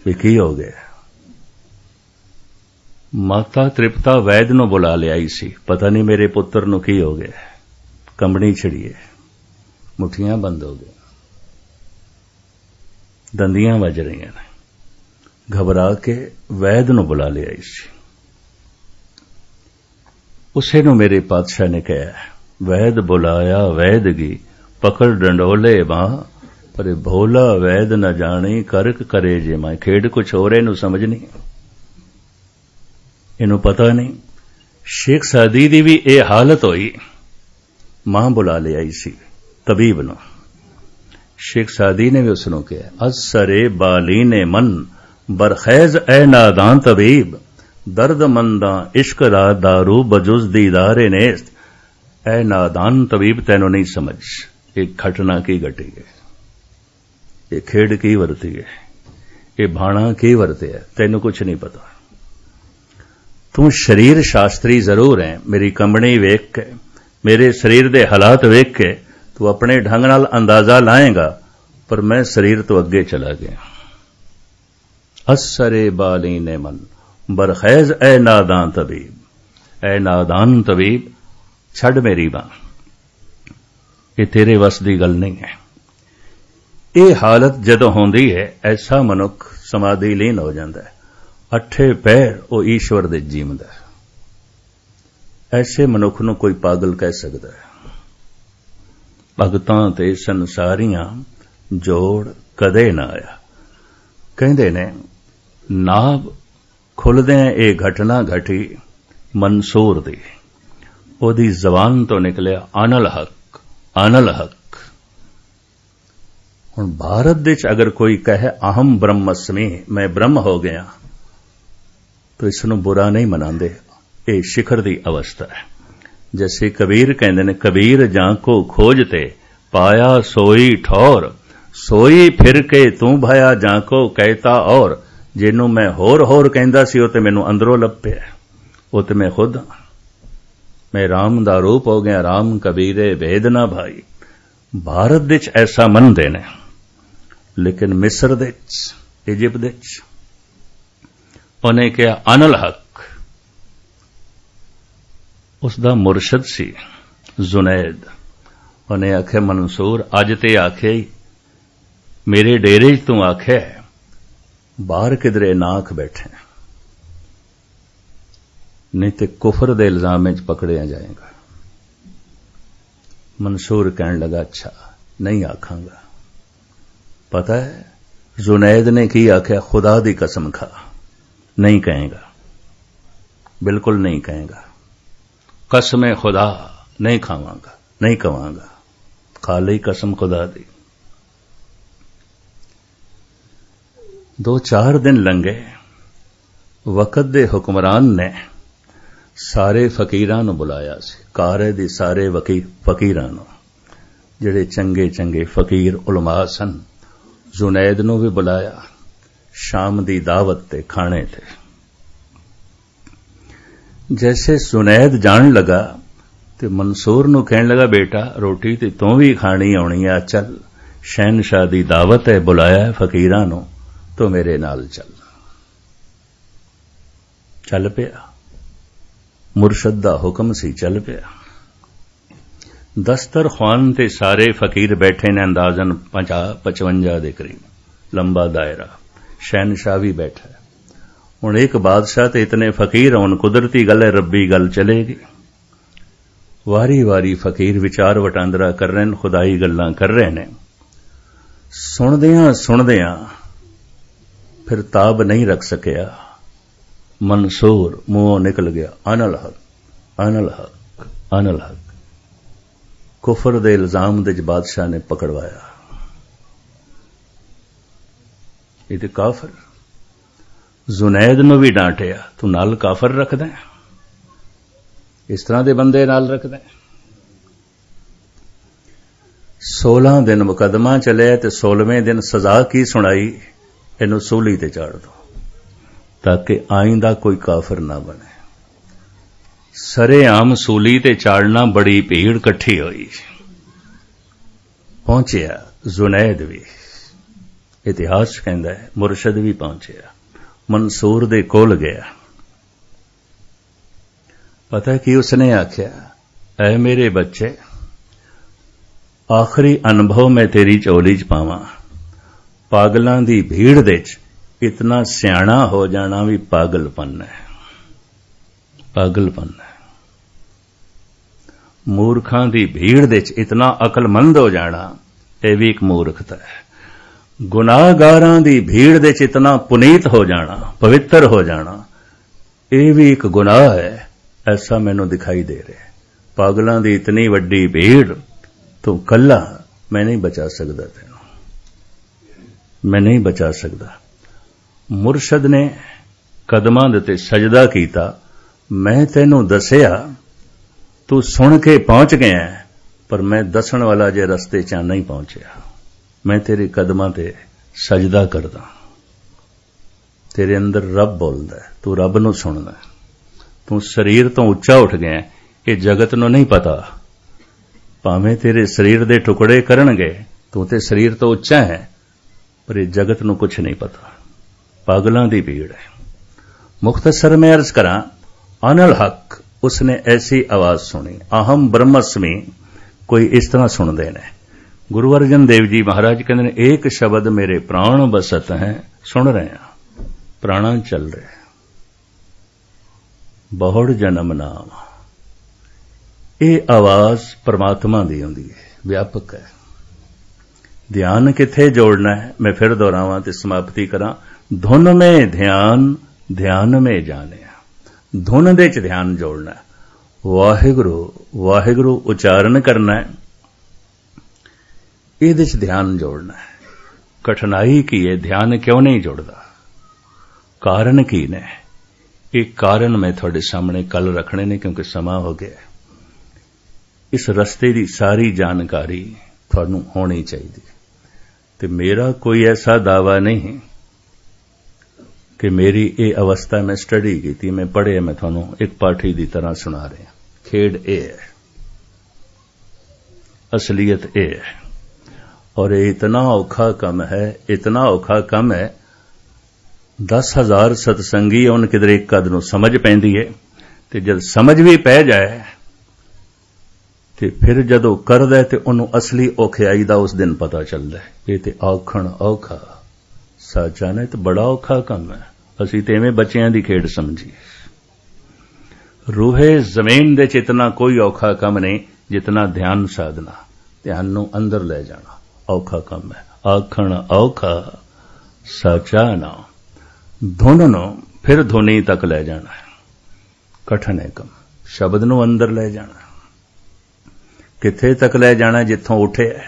भी की हो गया। माता त्रिप्ता वैद नूं बुला लियाई सी, पता नहीं मेरे पुत्र नूं की हो गया, कंबणी छिड़िए। मुठ्ठियां बंद हो गई, दंदियां बज रही ने। घबरा के वैद नु बुला लिया इसी। उसे नु मेरे पातशाह ने कहा, वैद बुलाया वैद गी पकड़ डंडोले मां, पर भोला वैद न जाने करक करे जे मां। खेड कुछ हो रहे नु समझ नहीं, इनु पता नहीं। शेख सादी दी भी ये हालत होई। मां बुला लिया इसी तबीब नु। शेख सादी ने भी उसनों कहा, असरे बाली ने मन बरखेज ए नादान तबीब, दर्द मंदा इश्क रा दारू बजुज दीदारे नेस्त। ए नादान तबीब तैनों नहीं समझ, एक घटना की घटी है, ये खेड़ की वरती है, ये भाणा की वरती है, तैनों कुछ नहीं पता। तू शरीर शास्त्री जरूर है, मेरी कंबनी वेख के, मेरे शरीर दे हालात वेख के तू अपने ढंग नाल अंदाजा लाएगा, पर मैं शरीर तो अगे चला गया। असरे बाली ने मन बरखेज ए नादान तबीब, ए नादान तबीब छड़ मेरी बां, ये तेरे वस की गल नहीं है। ये हालत जदों होंदी है, ऐसा मनुख समाधि लीन हो जाता है, अठे पैर वो ईश्वर दे जीवंदा है। ऐसे मनुख नूं कोई पागल कह सकता है। भगतां ते संसारियां जोड़ कदे ना आया। कहंदे ने नाभ खुलदे ये घटना घटी मंसूर दी, ओदी जबान तो निकलिया अनल हक अनल हक। हुण भारत दे च अगर कोई कहे अहम ब्रह्मस्मि, मैं ब्रह्म हो गया, तो इसनों बुरा नहीं मनांदे, ये शिखर दी अवस्था है। जैसे कबीर कहंदे ने, कबीर जां को खोजते पाया सोई ठौर, सोई फिर के तू भाया जां को कहता और। जिन्हों मैं होर होर कहंदा सी ओ ते मैनू अंदरों लभ पिया, ओ ते मैं खुद हां। मैं राम दा रूप हो गया, राम कबीरे भेद ना भाई। भारत दे च ऐसा मनदे ने, लेकिन मिस्र दे च, इजिप्त दे च उन्हें कहा अनल हक। उसका मुर्शद सी जुनैद, उन्हें आखे मंसूर अज ते आखे मेरे डेरे तू आखे, बाहर किधरे नाख बैठे, नहीं तो कुफर दे इल्जाम में पकड़िया जाएगा। मंसूर कहन लगा, अच्छा नहीं आखांगा। पता है जुनैद ने की आख्या, खुदा दी कसम खा, नहीं कहेगा, बिल्कुल नहीं कहेगा, कसम खुदा नहीं खावांगा, नहीं कवांगा, खा ली कसम खुदा दी। दो चार दिन लंघे। वकत दे हुक्मरान ने सारे फकीरां नूं बुलाया सी, कारे दे सारे वकीर फकीरां नूं, जिहड़े चंगे चंगे फकीर उलमा सन। जुनैद नूं भी बुलाया शाम दी दावत ते खाने ते। जैसे सुनैद जान लगा ते मंसूर नू कहन लगा, बेटा रोटी ते तू भी खानी आउणी आ, चल शहनशाह दी दावत है, बुलाया है फकीरां नू, तो मेरे नाल चल। चल पिया, मुर्शद दा हुक्म सी, चल पिया। दस्तरखान ते सारे फकीर बैठे ने, अंदाजन पंजा पचवंजा दे करीब, लंबा दायरा। शहनशाह भी बैठा है। हुण एक बादशाह तो इतने फकीर होन, कुदरती गल है रब्बी गल चलेगी। वारी वारी फकीर विचार वटांदरा कर रहे हैं, खुदाई गल्लां कर रहे हैं। सुनदियां सुनदियां फिर ताब नहीं रख सकिया, मंसूर मुंहों निकल गया अनल हक अनल हक अनल हक। कुफर दे इल्जाम दे बादशाह ने पकड़वाया, ये तो काफर। जुनैद नू भी डांटिया, तू नाल काफर रखदा, इस तरह दे बंदे नाल रखदा। सोलह दिन मुकदमा चलिया ते सोलहवें दिन सजा की सुनाई, इनू सूली ते चाड़ दो, ताकि आइंदा कोई काफर ना बने। सरेआम सूली ते चाड़ना, बड़ी भीड़ कट्ठी हुई। पहुंचिया जुनैद भी, इतिहास कहता है, मुर्शद भी पहुंचया, मंसूर दे कोल गया। पता है कि उसने आख्या, ऐ मेरे बच्चे आखिरी अनुभव में तेरी झोली च पावां, पागलों की भीड़ दे इतना सियाणा हो जाना भी पागलपन है, पागलपन है। मूर्खां की भीड़ दे इतना अकलमंद हो जाना यह भी एक मूर्खता है। गुनाहगारां की भीड़ दे इतना पुनीत हो जाना, पवित्र हो जाना यह भी एक गुनाह है, ऐसा मैनू दिखाई दे रहा। पागलों की इतनी वड्डी भीड़ तो कल्ला मैं नहीं बचा सकता, तेनों मैं नहीं बचा सकता। मुर्शद ने कदमां दे सजदा कीता, मैं तेनों दसिया तू सुन के पहुंच गया है, पर मैं दसन वाला जे रस्ते चा नहीं पहुंचया। मैं तेरे कदमां ते सजदा करदा, तेरे अंदर रब बोलदा, तू रब नू सुनदा। तू शरीर तो उच्चा उठ गया, ये जगत नू नहीं पता। भावें तेरे शरीर दे टुकड़े करनगे, तू ते शरीर तो उच्चा है, पर ये जगत नू कुछ नहीं पता। पागलों की भीड़ है। मुख्तसर में अर्ज करा, अनल हक उसने ऐसी आवाज सुनी, अहम ब्रह्मस्मि कोई इस तरह सुन देने। गुरु अर्जन देव जी महाराज कहते हैं, एक शब्द मेरे प्राण बसत हैं, सुन रहे हैं, प्राण चल रहे हैं, बहुड़ जन्म नाम। ये आवाज परमात्मा दी हुंदी है, व्यापक है। ध्यान किथे जोड़ना है, मैं फिर दोहरावां ते समाप्ति करा। धुन में ध्यान, ध्यान में जाने, धुन दे च ध्यान जोड़ना है। वाहिगुरु वाहिगुरु उच्चारण करना है, इहदे च ध्यान जोड़ना है। कठिनाई की है, ध्यान क्यों नहीं जोड़दा, कारण की ने? एक कारण मैं थोड़े सामने कल रखने ने, क्योंकि समा हो गया। इस रस्ते की सारी जानकारी थानू होनी चाहिए। तो मेरा कोई ऐसा दावा नहीं है कि मेरी ये अवस्था मैं स्टडी की, मैं पढ़े, मैं थानू एक पाठी की तरह सुना रहा। खेड ए है, असलियत ए है। और ये इतना औखा कम है, इतना औखा कम है। दस हजार सत्संगी उन किधर एक कद नू समझ पैंदी है, तो जब समझ भी पै जाए ते फिर जदों करदा ते उन्हों असली औखियाई दा उस दिन पता चलता है। ये औखण औखा साचा ने तो बड़ा औखा कम है। असीं ते इवें बच्चियां दी खेड समझीए। रूहे जमीन दे इतना कोई औखा कम नहीं जितना ध्यान साधना, ध्यान नूं अंदर ले जाना औखा कम है। आखण औखा साचा ना, धुन नूं फिर धुनी तक ले जाना कठिन है कम। शब्द नूं अंदर ले जाना, किथे तक ले जाना, जिथों उठे है,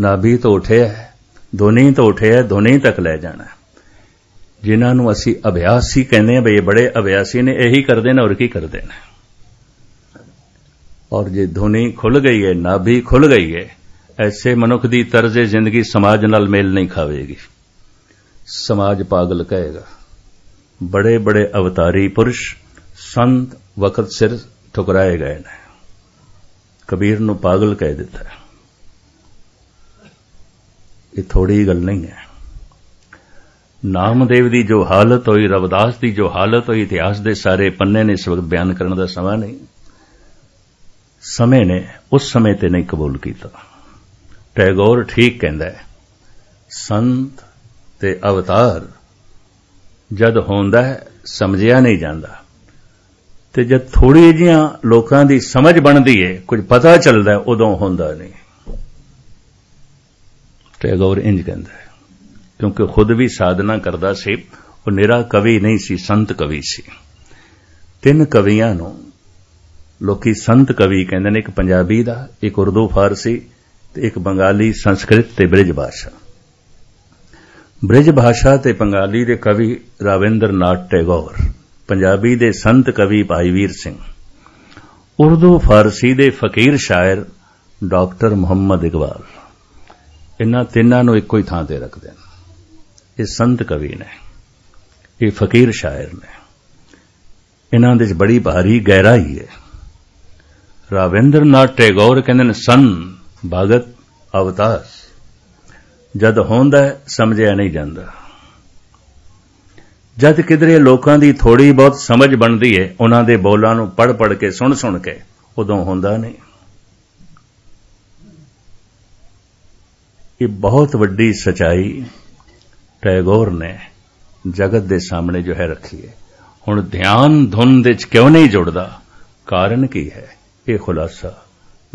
नाभी तो उठे है, धुनी तो उठे है, धुनी तक ले जाना। जिन्होंने असी अभ्यासी कहने बे, बड़े अभ्यासी ने यही कर देना, और की कर देना। और जे धुनी खुल गई है, नाभी खुल गई है, ऐसे मनुख की तर्ज जिंदगी समाज नाल मेल नहीं खावेगी। समाज पागल कहेगा। बड़े बड़े अवतारी पुरुष संत वक्त सिर ठुकराए गए ने। कबीर नू पागल कह दिता है। ये थोड़ी गल नहीं है। नामदेव की जो हालत हुई, रविदास की जो हालत हुई, इतिहास के सारे पन्ने ने इस वक्त बयान करने का समा नहीं। समय ने उस समय ते नहीं कबूल किया। टैगोर ठीक कहता है, संत ते अवतार जद होंदा है समझिया नहीं जाता, तो जब थोड़ी जिया लोगों की समझ बनती है, कुछ पता चलता है, उदों होंदा नहीं। टैगोर इंज कहता है, क्योंकि खुद भी साधना करता सी। वो निरा कवि नहीं सी, संत कवि सी। तीन कवियां नूं लोकी संत कवि कहते हैं, एक पंजाबी दा, एक उर्दू फारसी, एक बंगाली संस्कृत ते ब्रिज भाषा। ब्रिज भाषा ते बंगाली दे कवि राविंद्र नाथ टैगोर, पंजाबी दे संत कवि भाई वीर सिंह, उर्दू फारसी दे फकीर शायर डॉक्टर मुहम्मद इकबाल। इन्हां तिन्हां नूं इक्को ही थां ते रखदे ने। ये संत कवि ने, ये फकीर शायर ने। इन्हां दे बड़ी भारी गहराई है। राविंद्र नाथ टैगोर कहंदे ने, सन भगत अवतार जद होंदा समझिया नहीं जांदा। जद किधरे लोगों की थोड़ी बहुत समझ बनती है, उन्हों के बोलों पढ़ पढ़ के सुन सुन के, उदों होंदा नहीं। कि बहुत वड्डी सच्चाई टैगोर ने जगत दे सामने जो है रखी है। हुण ध्यान धुन दे च क्यों नहीं जुड़दा, कारण की है। यह खुलासा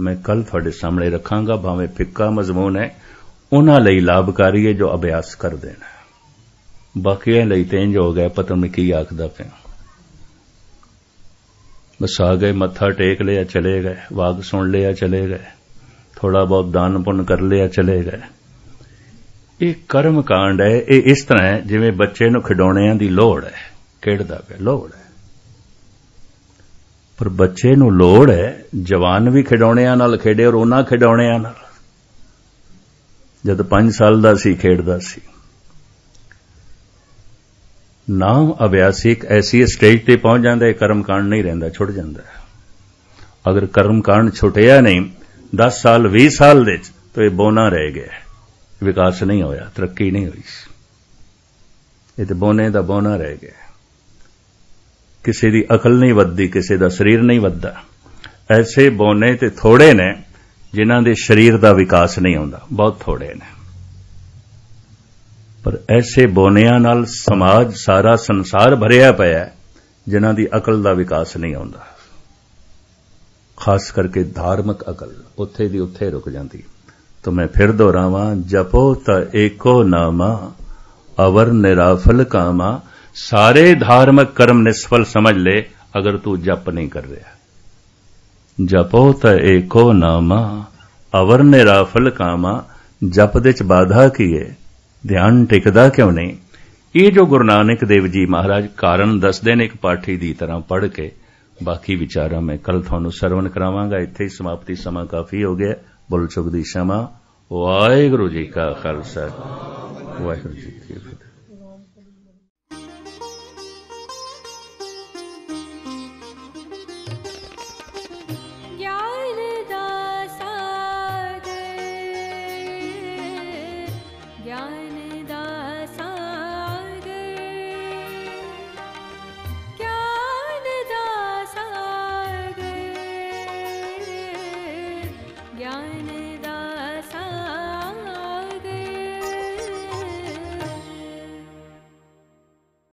मैं कल थोड़े सामने रखांगा, भावें फिक्का मजमून है, उन्हां लई लाभकारी है जो अभ्यास कर देना है। बाकियां लई तेंज हो गया, पता नहीं की आखदा पे। बस आ गए, मत्था टेक लिया, चले गए, वाग सुन लिया, चले गए, थोड़ा बहुत दान पुण्य कर लिया, चले गए। ये कर्म कांड है। ये इस तरह है जिवें बच्चे नूं खिडौणियां दी लोड़ है, खेडदा पिया लोड़ है, पर बच्चे नूं लोड़ है जवान भी खिडौणियां नाल खेडे और उन्हां खिडौणियां नाल। जद पांच साल दा सी खेडदा सी। नाम अभ्यासिक ऐसी स्टेज ते पहुंच जाता है, कर्म कांड नहीं रहता, छुट जाता है। अगर कर्म कांड छुटिया नहीं दस साल बीस साल दे तो यह बोना रह गया, विकास नहीं होया, तरक्की नहीं हुई, ये तो बोने का बोना रह गया। किसी की अकल नहीं वधदी, किसी का शरीर नहीं वधदा। ऐसे बोने तो थोड़े ने जिन्हां दे शरीर का विकास नहीं होता, बहुत थोड़े ने। पर ऐसे बोनियां नाल समाज सारा संसार भरिया पाया जिन्हां दी अकल दा विकास नहीं आउंदा, खास करके धार्मिक अकल उत्थे दी उत्थे रुक जाती। तो मैं फिर दोहरावां, जपो त एको नामा अवर निराफल कामा। सारे धार्मिक कर्म निष्फल समझ ले अगर तू जप नहीं कर रहा। जपो त एको नामा अवर निराफल कामा। जप दे च बाधा की है, ध्यान टिकदा क्यों नहीं? ये जो गुरु नानक देव जी महाराज कारण दसदे ने, एक पाठी की तरह पढ़ के बाकी विचारां मैं कल तुहानू सरवण करावांगा। इत्थे ही समाप्ति, समा काफी हो गया। भुल चुक दी क्षमा। वाहिगुरू जी का खालसा, वाहिगुरू जी की फतेह।